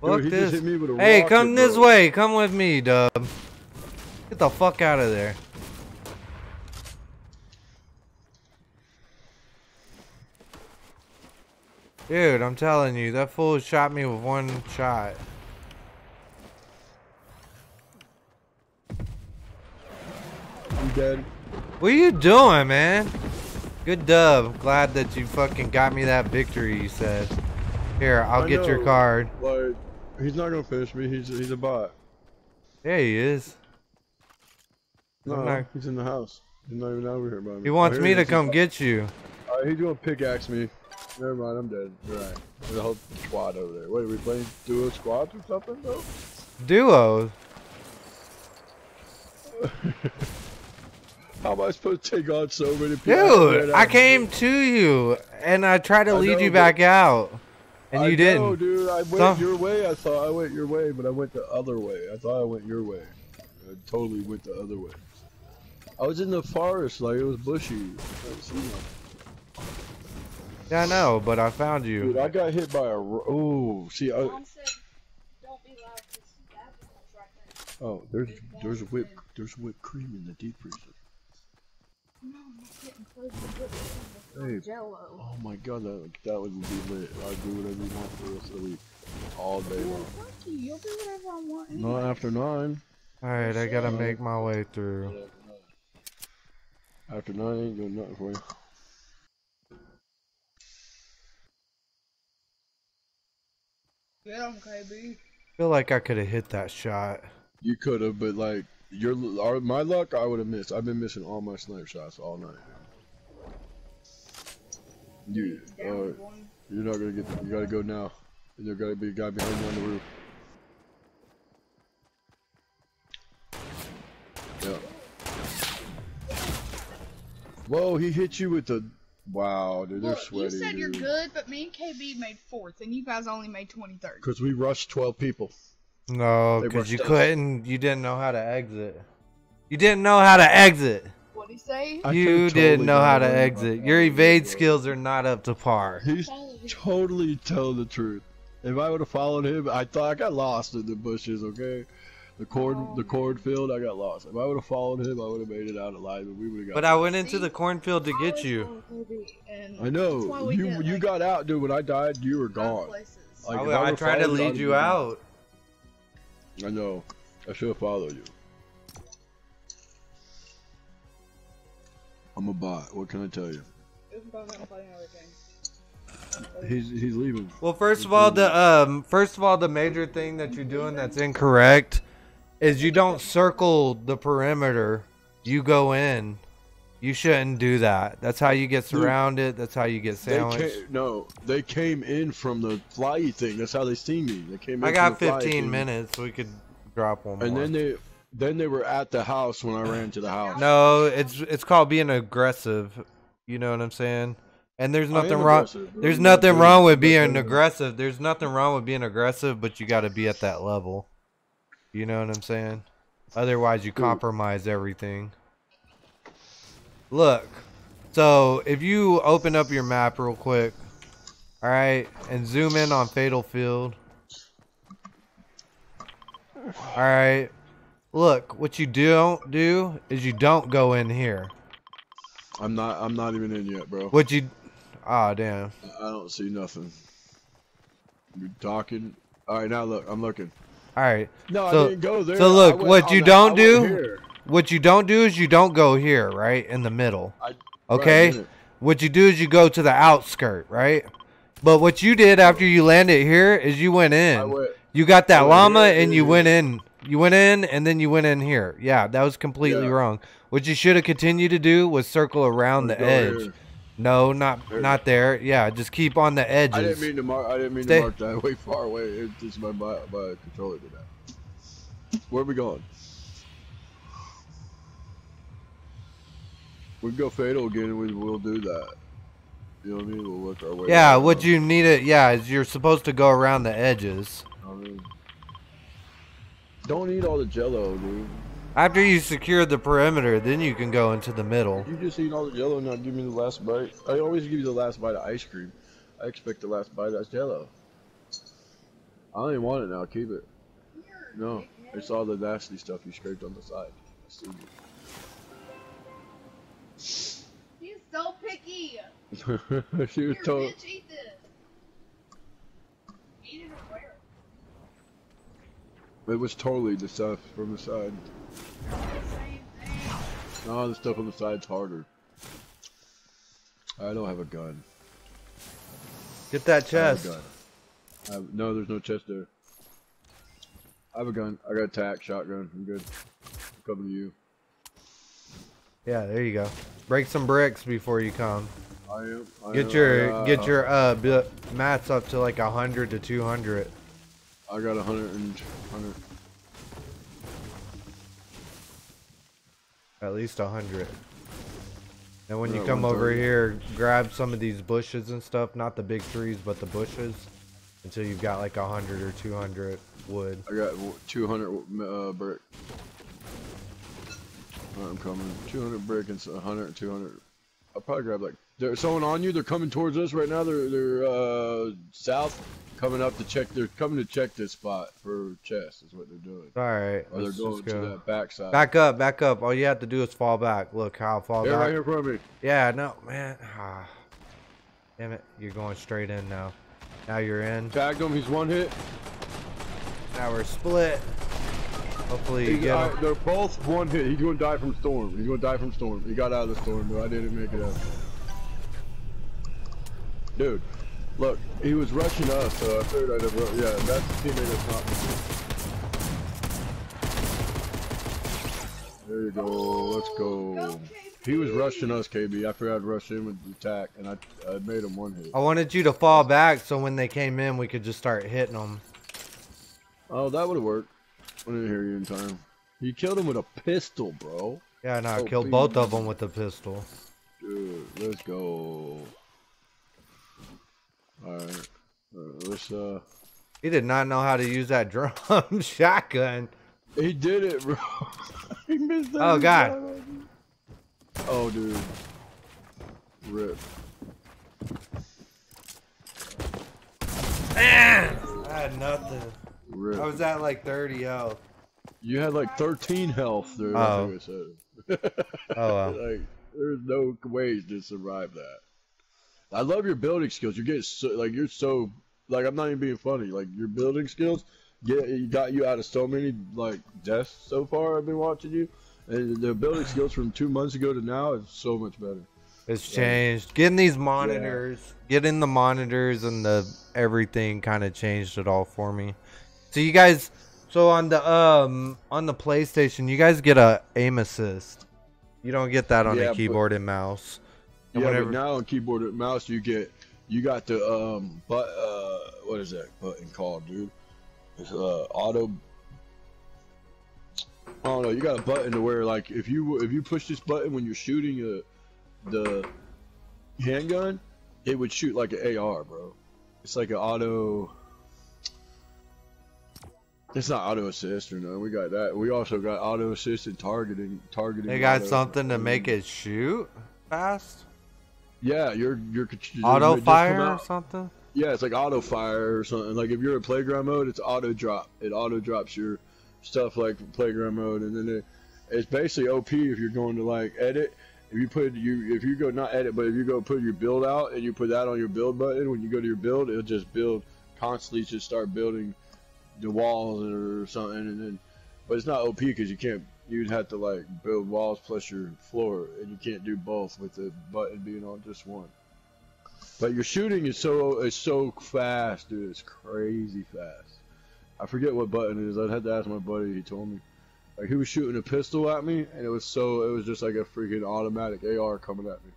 Look this. Hey, come this way. Come with me, Dub. Get the fuck out of there. Dude, I'm telling you, that fool shot me with one shot. I'm dead. What are you doing, man? Good Dub. Glad that you fucking got me that victory, you said. Here, I'll get your card. Like, he's not gonna finish me. He's a bot. Yeah, he is. No, he's in the house. He's not even over here by me. He wants me to come get you. He's gonna pickaxe me. Never mind, I'm dead. All right. There's a whole squad over there. Wait, are we playing duo squads or something though? Duos? How am I supposed to take on so many people? Dude, I came to you and I tried to lead you back out. And you didn't. No, dude, I went your way. I thought I went your way, but I went the other way. I thought I went your way. I totally went the other way. I was in the forest, like it was bushy. Yeah, I know, but I found you. Dude, I got hit by a. Oh, see, I. Oh, there's whipped cream in the deep freezer. No, I'm not getting close to whipped cream. Jello. Oh my god, that would be lit. I'd do whatever you want for the rest of the week, all day long. Fuck you, you'll do whatever I want. Anyway. Not after 9. All right, I gotta make my way through. After 9, ain't doing nothing for you. Get him, KB. Feel like I could have hit that shot. You could have, but like my luck, I would have missed. I've been missing all my sniper shots all night. You, you're not gonna get. You gotta go now. And there gotta be a guy behind you on the roof. Yeah. Whoa! He hit you with the. Wow, dude, they're sweaty. You said you're good, but me and KB made 4th, and you guys only made 23rd. Because we rushed 12 people. No, because you couldn't. You didn't know how to exit. You didn't know how to exit. What'd he say? You didn't know how to exit. Your evade skills are not up to par. He's totally telling the truth. If I would have followed him, I thought I got lost in the bushes, okay? The cornfield, I got lost. If I would have followed him, I would have made it out alive, and we would have got. But lost. I went into the cornfield to get you. I know you got out, dude. When I died, you were gone. Like, I tried to lead you out. I know. I should have followed you. I'm a bot. What can I tell you? He's leaving. Well, first of all, the major thing that you're doing that's incorrect. Is you don't circle the perimeter, you go in. You shouldn't do that. That's how you get surrounded. That's how you get sandwiched. They came in from the fly thing. That's how they see me. They came in. I got 15 minutes. We could drop one more. And then they were at the house when I ran to the house. No, it's called being aggressive. You know what I'm saying? And there's nothing wrong. There's nothing wrong with being aggressive. There's nothing wrong with being aggressive, but you got to be at that level. You know what I'm saying? Otherwise, you compromise everything. Look, so if you open up your map real quick, all right, and zoom in on Fatal Field. All right, look, what you don't do is you don't go in here. I'm not even in yet, bro. What you? Ah, damn. I don't see nothing. You're talking. All right, now look, I'm looking. All right. No, I didn't go there. So look, what you don't do is you don't go here, right? In the middle. Okay? Right, what you do is you go to the outskirt, right? But what you did after you landed here is you went in. You got that llama and you went in. You went in and then you went in here. Yeah, that was completely wrong. What you should have continued to do was circle around the edge. Here. No, not there. Yeah, just keep on the edges. I didn't mean to mark that way far away. It just my controller did that. Where are we going? We can go fatal again, and we'll do that. You know what I mean? We'll work our way. Yeah, around. What you need it? Yeah, is you're supposed to go around the edges. I mean, don't eat all the Jello, dude. After you secure the perimeter, then you can go into the middle. You just eat all the Jello and not give me the last bite. I always give you the last bite of ice cream. I expect the last bite of Jello. I don't even want it now. Keep it. No, it's all the nasty stuff you scraped on the side. I see you. He's so picky. She was told. Bitch, eat this. Eat it or wear it. It was totally the stuff from the side. No, the stuff on the side's harder. I don't have a gun. Get that chest. No, there's no chest there. I have a gun. I got attack, shotgun. I'm good. I'm coming to you. Yeah, there you go. Break some bricks before you come. Get your mats up to like 100 to 200. I got 100. At least 100. And when you come over here, grab some of these bushes and stuff, not the big trees, but the bushes, until you've got like 100 or 200 wood. I got 200 brick. Right, I'm coming. 200 brick and 100, 200. I'll probably grab like, there's someone on you, they're coming towards us right now, they're south, coming up to check, they're coming to check this spot for chests is what they're doing. Alright, they're going to that back side. Back up, back up. All you have to do is fall back. Look how fall back. Yeah, right here from me. Yeah, no, man. Ah, damn it, you're going straight in now. Now you're in. Tagged him, he's one hit. Now we're split. Hopefully you get him. They're both one hit. He's gonna die from storm. He's gonna die from storm. He got out of the storm, but I didn't make it up. Dude, look, he was rushing us, so I figured I'd have. Yeah, that's the teammate that's not. There you go. Let's go. He was rushing us, KB. I figured I'd rush him with the attack, and I made him one hit. I wanted you to fall back, so when they came in, we could just start hitting them. Oh, that would have worked. I didn't hear you in time. You killed him with a pistol, bro. Yeah, no, I killed both of them with a pistol. Dude, let's go. Alright. Let's, He did not know how to use that drum shotgun. He did it, bro. He missed that. Oh, God. Oh, dude. Rip. Man! I had nothing. Rip. I was at like 30 health. You had like 13 health, dude. Oh, I said. Oh wow. Like, there's no ways to survive that. I love your building skills. You're getting so, like, you're so, like, I'm not even being funny. Like, your building skills, it got you out of so many like deaths so far. I've been watching you, and the building skills from 2 months ago to now is so much better. It's changed. Getting these monitors, getting the monitors and the everything kind of changed it all for me. So you guys, so on the PlayStation, you guys get a aim assist. You don't get that on the keyboard and mouse. And yeah, but now on keyboard and mouse, you get, you got the what is that button called, dude? It's auto. I don't know. You got a button to where like if you push this button when you're shooting the handgun, it would shoot like an AR, bro. It's like an auto. It's not auto assist or no. We got that. We also got auto assist and targeting. They got something to make it shoot fast. Yeah, your auto fire or something. Yeah, it's like auto fire or something. Like if you're in playground mode, it's auto drop. It auto drops your stuff like playground mode, and then it's basically OP if you're going to like edit. If you put if you go not edit, but if you go put your build out and you put that on your build button, when you go to your build, it'll just build constantly. Just start building the walls or something, and then, but it's not OP because you can't, you'd have to like build walls plus your floor, and you can't do both with the button being on just one. But your shooting is so fast, dude. It's crazy fast. I forget what button it is. I'd have to ask my buddy. He told me, like, he was shooting a pistol at me, and it was just like a freaking automatic AR coming at me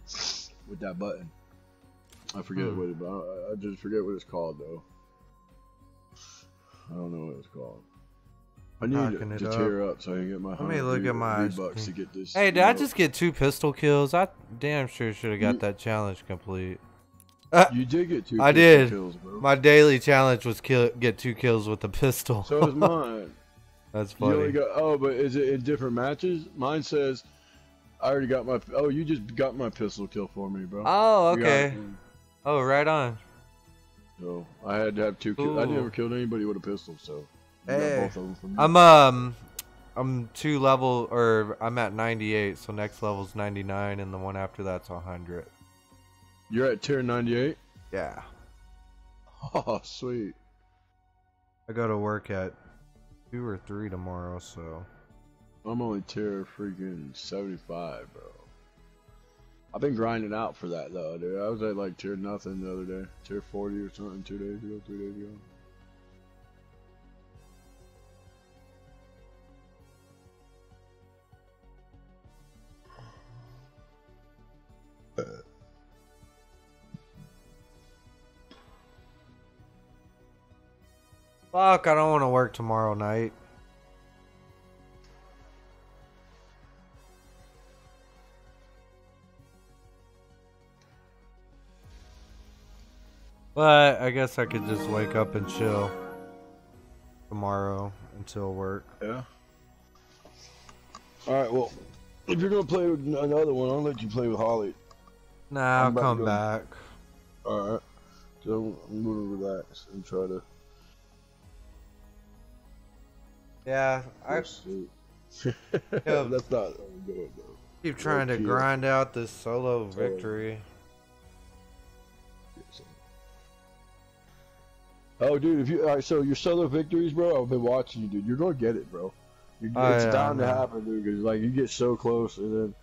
with that button. I forget what it, I just forget what it's called though. I don't know what it's called. I need to tear up so I can get my. Let me look at my V-Bucks to get this. Hey, did I just get 2 pistol kills? I damn sure should have got that challenge complete. You did get 2. I did. Kills, bro. My daily challenge was get 2 kills with a pistol. So is mine. That's funny. You only got, oh, but is it in different matches? Mine says, I already got my. Oh, you just got my pistol kill for me, bro. Oh, okay. Oh, right on. So I had to have 2 kills. I never killed anybody with a pistol, so hey, both of them from me. I'm 2 level, or I'm at 98, so next level's 99, and the one after that's 100. You're at tier 98. Yeah. Oh, sweet. I go to work at 2 or 3 tomorrow, so I'm only tier freaking 75, bro. I've been grinding out for that though, dude. I was at like tier nothing the other day, tier 40 or something 3 days ago. Fuck, I don't want to work tomorrow night. But I guess I could just wake up and chill tomorrow until work. Yeah. Alright, well, if you're going to play with another one, I'll let you play with Holly. Nah, I'll come back. Alright. So I'm going to relax and try to... Yeah, I... That's not good, though. Keep trying to grind out this solo victory. Oh, dude, if you... Alright, so your solo victories, bro, I've been watching you, dude. You're going to get it, bro. You, it's bound to happen, dude, because, like, you get so close, and then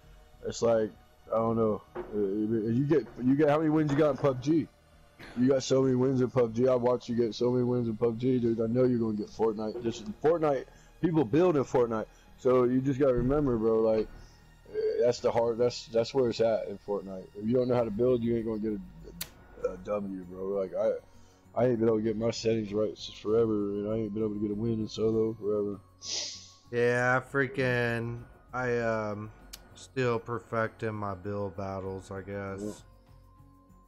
it's like, I don't know. You get how many wins you got in PUBG? You got so many wins in PUBG. I watched you get so many wins in PUBG, dude. I know you're going to get Fortnite. This is Fortnite. People build in Fortnite. So you just got to remember, bro, like, that's the hard, that's where it's at in Fortnite. If you don't know how to build, you ain't going to get a W, bro. Like, I ain't been able to get my settings right forever, and I ain't been able to get a win in solo forever. Yeah, I still perfecting my build battles, I guess. Yeah.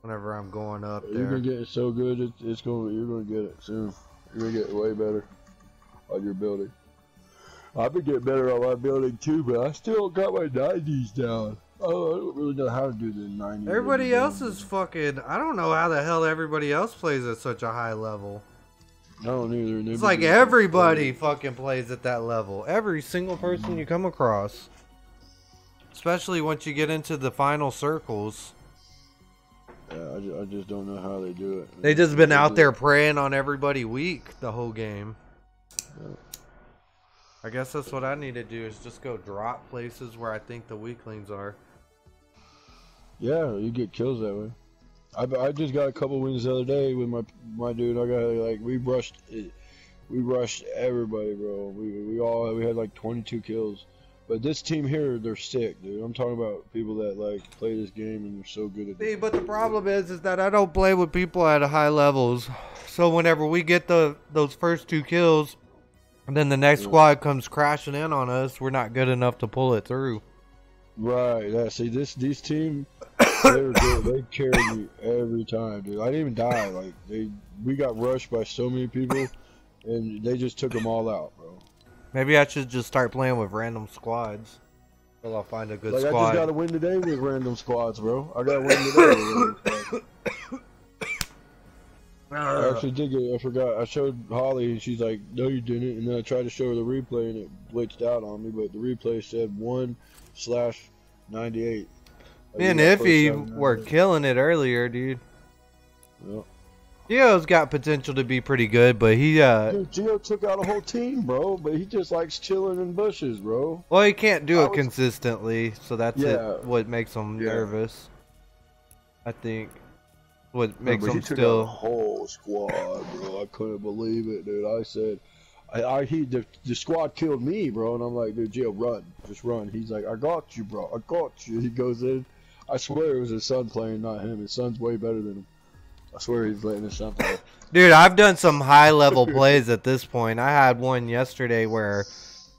Whenever I'm going up there. You're gonna get it so good, you're gonna get it soon. You're gonna get way better on your building. I've been getting better on my building too, but I still got my 90s down. Oh, I don't really know how to do the 90s. Everybody else is fucking... I don't know how the hell everybody else plays at such a high level. I don't either. It's like everybody fucking plays at that level. Every single person you come across. Especially once you get into the final circles. Yeah, I just don't know how they do it. They just been out there preying on everybody weak the whole game. Yeah. I guess that's what I need to do, is just go drop places where I think the weaklings are. Yeah, you get kills that way. I just got a couple wins the other day with my dude. I got like we rushed everybody, bro. We had like 22 kills. But this team here, they're sick, dude. I'm talking about people that like play this game and they're so good at it. See, but the problem is that I don't play with people at high levels. So whenever we get those first two kills, and then the next squad comes crashing in on us, we're not good enough to pull it through. Right. Yeah, see, these team, they carry me every time, dude. I didn't even die. Like we got rushed by so many people, and they just took them all out, bro. Maybe I should just start playing with random squads. Till I'll find a good squad. I just got to win today with random squads, bro. I got to win today. With I actually did get, I forgot, I showed Holly and she's like, no you didn't, and then I tried to show her the replay and it glitched out on me, but the replay said 1/98. Me and Iffy were killing it earlier, dude. Yep. Geo's got potential to be pretty good, but he, Dude, Geo took out a whole team, bro, but he just likes chilling in bushes, bro. Well, he can't do it consistently, so that's what makes him nervous, I think. What makes him still a whole squad, bro. I couldn't believe it, dude. I said, the squad killed me, bro. And I'm like, dude, Geo, run, just run. He's like, I got you, bro. I got you. He goes in. I swear it was his son playing, not him. His son's way better than him. I swear he's letting his son play. Dude, I've done some high level plays at this point. I had one yesterday where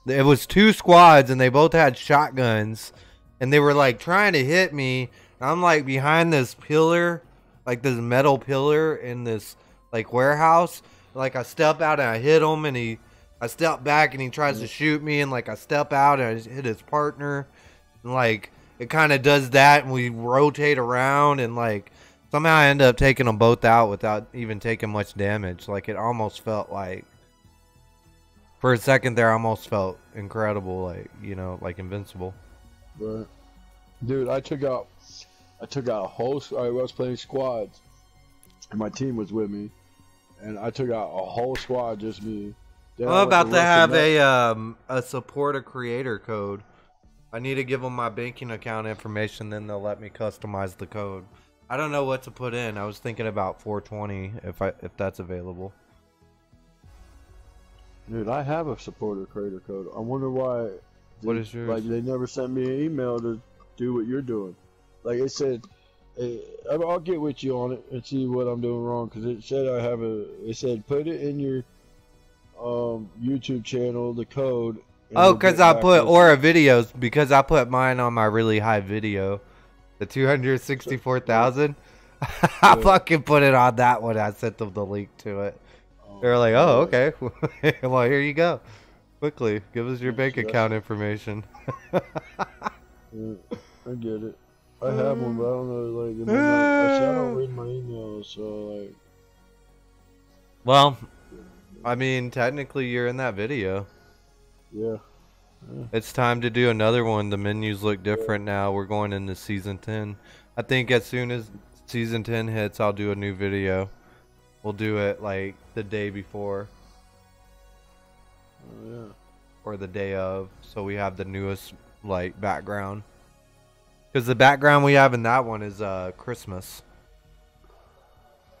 it was two squads and they both had shotguns, and they were like trying to hit me. And I'm like behind this pillar. Like this metal pillar in this like warehouse. Like I step out and I hit him, and I step back and he tries to shoot me, and like I step out and I hit his partner, and like it kind of does that, and we rotate around, and like somehow I end up taking them both out without even taking much damage. Like it almost felt like for a second there, I almost felt incredible, like, you know, like invincible. Right. Dude, I took out a whole... I was playing squads, and my team was with me, and I took out a whole squad, just me. Then I'm about to have a supporter creator code. I need to give them my banking account information, then they'll let me customize the code. I don't know what to put in. I was thinking about 420, if that's available. Dude, I have a supporter creator code. I wonder why... What is yours? Like, they never sent me an email to do what you're doing. Like I said, I'll get with you on it and see what I'm doing wrong. Because it said I have a. It said put it in your YouTube channel, the code. Oh, because I put Aura videos, because I put mine on my really high video, the 264,000. I fucking put it on that one. I sent them the link to it. They were like, oh, okay. Well, here you go. Quickly, give us your bank account information. Yeah, I get it. I have one, but I don't know. Like, I don't read my emails, so like. Well, I mean, technically, you're in that video. Yeah. It's time to do another one. The menus look different now. We're going into season 10. I think as soon as season 10 hits, I'll do a new video. We'll do it like the day before. Oh, yeah. Or the day of, so we have the newest like background. Because the background we have in that one is Christmas.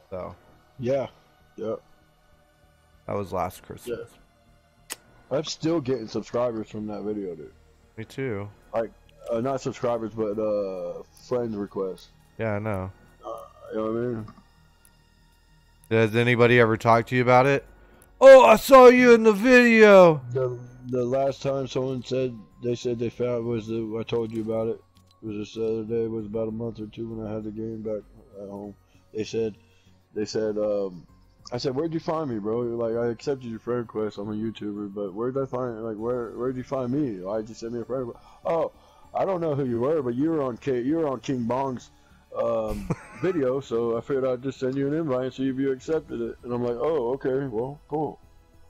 So. Yeah. Yep. That was last Christmas. Yeah. I'm still getting subscribers from that video, dude. Me too. Like, not subscribers, but friend requests. Yeah, I know. You know what I mean? Does anybody ever talk to you about it? Oh, I saw you in the video. The last time someone said they found was the I told you about it. It was this other day. It was about a month or two when I had the game back at home. They said, I said, where'd you find me, bro? Like, I accepted your friend request. I'm a YouTuber, but where'd I find? Like, where'd you find me? Why'd you send me a friend request? Oh, I don't know who you were, but you were on King Bong's video, so I figured I'd just send you an invite and see if you accepted it. And I'm like, oh, okay, well, cool.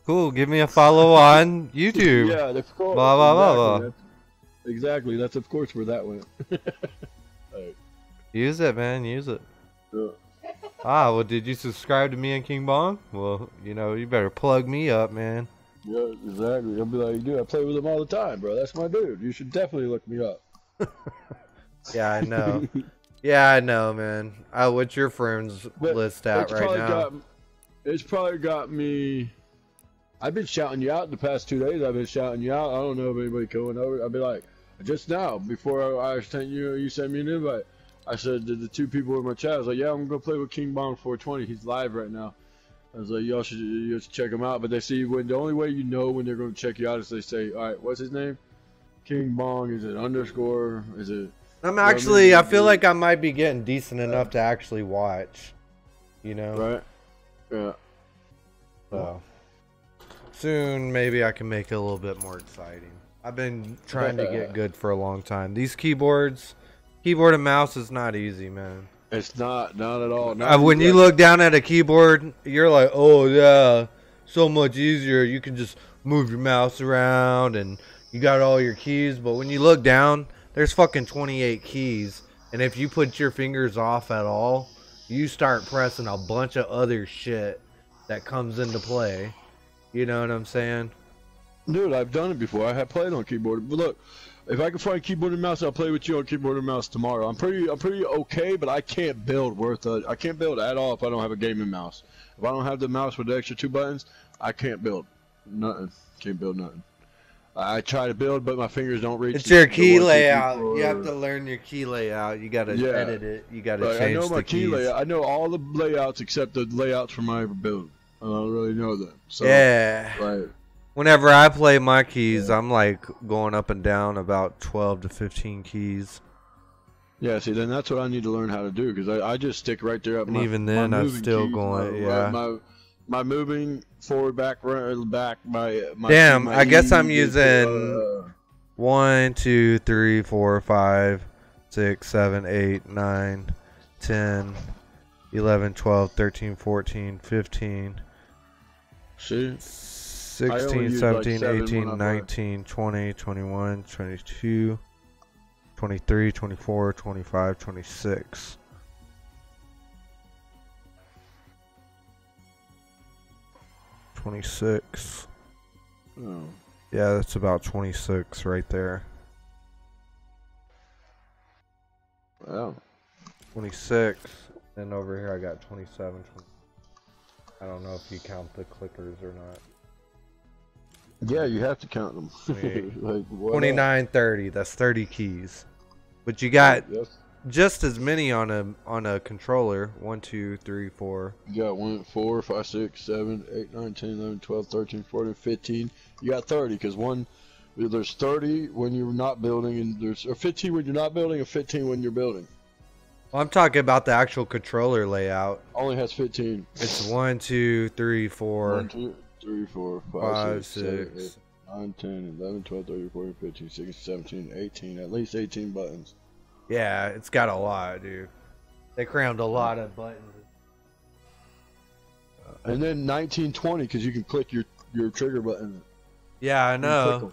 Cool. Give me a follow on YouTube. Yeah, of course. Blah blah blah blah. Exactly. That's of course where that went. Right. Use it, man. Use it. Yeah. Ah, well, did you subscribe to me and King Bong? Well, you know, you better plug me up, man. Yeah, exactly. I'll be like, dude, I play with him all the time, bro. That's my dude. You should definitely look me up. Yeah, I know. Yeah, I know, man. What's your friends list at right now? It's probably got me. I've been shouting you out the past 2 days. I've been shouting you out. I don't know if anybody coming over. I'll be like, just now, before I sent you, you sent me an invite. I said to the two people in my chat, I was like, yeah, I'm going to play with King Bong 420. He's live right now. I was like, y'all should check him out. But they see when the only way you know when they're going to check you out is they say, all right, what's his name? King Bong. Is it underscore? Is it? I'm actually, I feel like I might be getting decent enough to actually watch, you know? Right. Yeah. So, soon maybe I can make it a little bit more exciting. I've been trying to get good for a long time. These keyboard and mouse is not easy, man. It's not at all. Not when you look down at a keyboard, you're like, oh yeah, so much easier. You can just move your mouse around and you got all your keys. But when you look down, there's fucking 28 keys, and if you put your fingers off at all, you start pressing a bunch of other shit that comes into play. You know what I'm saying? Dude, I've done it before. I have played on keyboard. But look, if I can find keyboard and mouse, I'll play with you on keyboard and mouse tomorrow. I'm pretty okay, but I can't build I can't build at all if I don't have a gaming mouse. If I don't have the mouse with the extra two buttons, I can't build nothing. Can't build nothing. I try to build, but my fingers don't reach. It's your key layout. You have to learn your key layout. You got to edit it. You got to change the keys. I know my key layout. I know all the layouts except the layouts for my build. I don't really know them. So, yeah. Like, whenever I play my keys, I'm like going up and down about 12 to 15 keys. Yeah, see, then that's what I need to learn how to do because I just stick right there up. And even then, I'm still going. Yeah. My moving forward, back. My damn. I guess I'm using 1, 2, 3, 4, 5, 6, 7, 8, 9, 10, 11, 12, 13, 14, 15, 16, 17, 18, 19, 20, 21, 22, 23, 24, 25, 26. Oh. Yeah, that's about 26 right there. Wow. 26. And over here I got 27. I don't know if you count the clickers or not. Yeah, you have to count them. Like, 29, 30. That's 30 keys. But you got just as many on a controller. 1, 2, 3, 4. You got 1, 4, 5, 6, 7, 8, 9, 10, 11, 12, 13, 14, 15. You got 30 because there's 30 when you're not building, and there's or 15 when you're not building, and 15 when you're building. Well, I'm talking about the actual controller layout. Only has 15. It's 1, 2, 3, 4, 5, 6, 7, 8, 9, 10, 11, 12, 13, 14, 15, 16, 17, 18. At least 18 buttons. Yeah, it's got a lot, dude. They crammed a lot of buttons. And then 19, 20, because you can click your trigger button. Yeah, I know.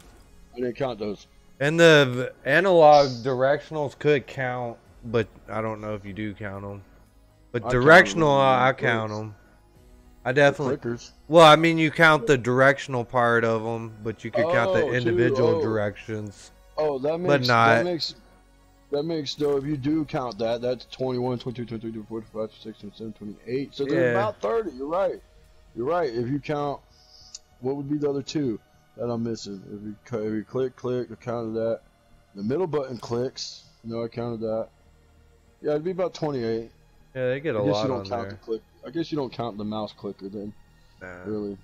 I didn't count those. And the analog directionals could count, but I don't know if you do count them. But directional, I count them. I definitely. Well, I mean, you count the directional part of them, but you could count the individual directions. Oh, that makes. But not. That makes though, if you do count that, that's 21, 22, 23, 24, 25, 26, 27, 28. So there's about 30. You're right. You're right. If you count, what would be the other two that I'm missing? If you click, I counted that. The middle button clicks. No, I counted that. Yeah, it'd be about 28. Yeah, they get a lot on there. The click. I guess you don't count the mouse clicker then. Nah. Really.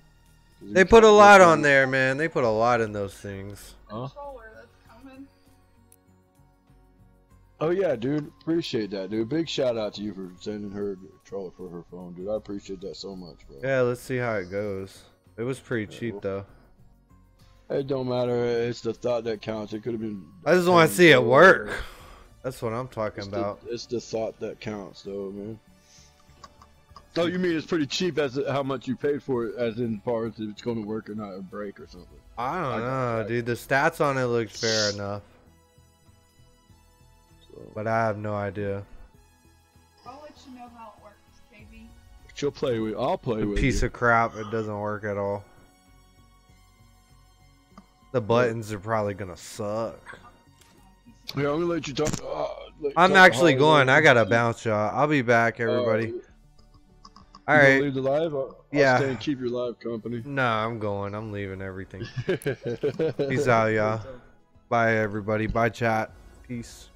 They put a lot on there, man. They put a lot in those things. Huh? Oh yeah, dude. Appreciate that, dude. Big shout out to you for sending her a controller for her phone, dude. I appreciate that so much, bro. Yeah, let's see how it goes. It was pretty cheap, though. It don't matter. It's the thought that counts. It could have been. I just want to see it work. That's what I'm talking about. It's the thought that counts, though, man. Oh, you mean it's pretty cheap as how much you paid for it, as in far as if it's going to work or not, or break or something. I don't know, dude. The stats on it look fair enough. But I have no idea. I'll let you know how it works, KB. She'll play with. I'll play with. Piece of crap! It doesn't work at all. The buttons are probably gonna suck. Yeah, I'm gonna let you talk. I'm actually going. I gotta bounce, y'all. I'll be back, everybody. All right. Leave the live. I'll stay and keep your live company. Nah, I'm going. I'm leaving everything. Peace out, y'all. Bye, everybody. Bye, chat. Peace.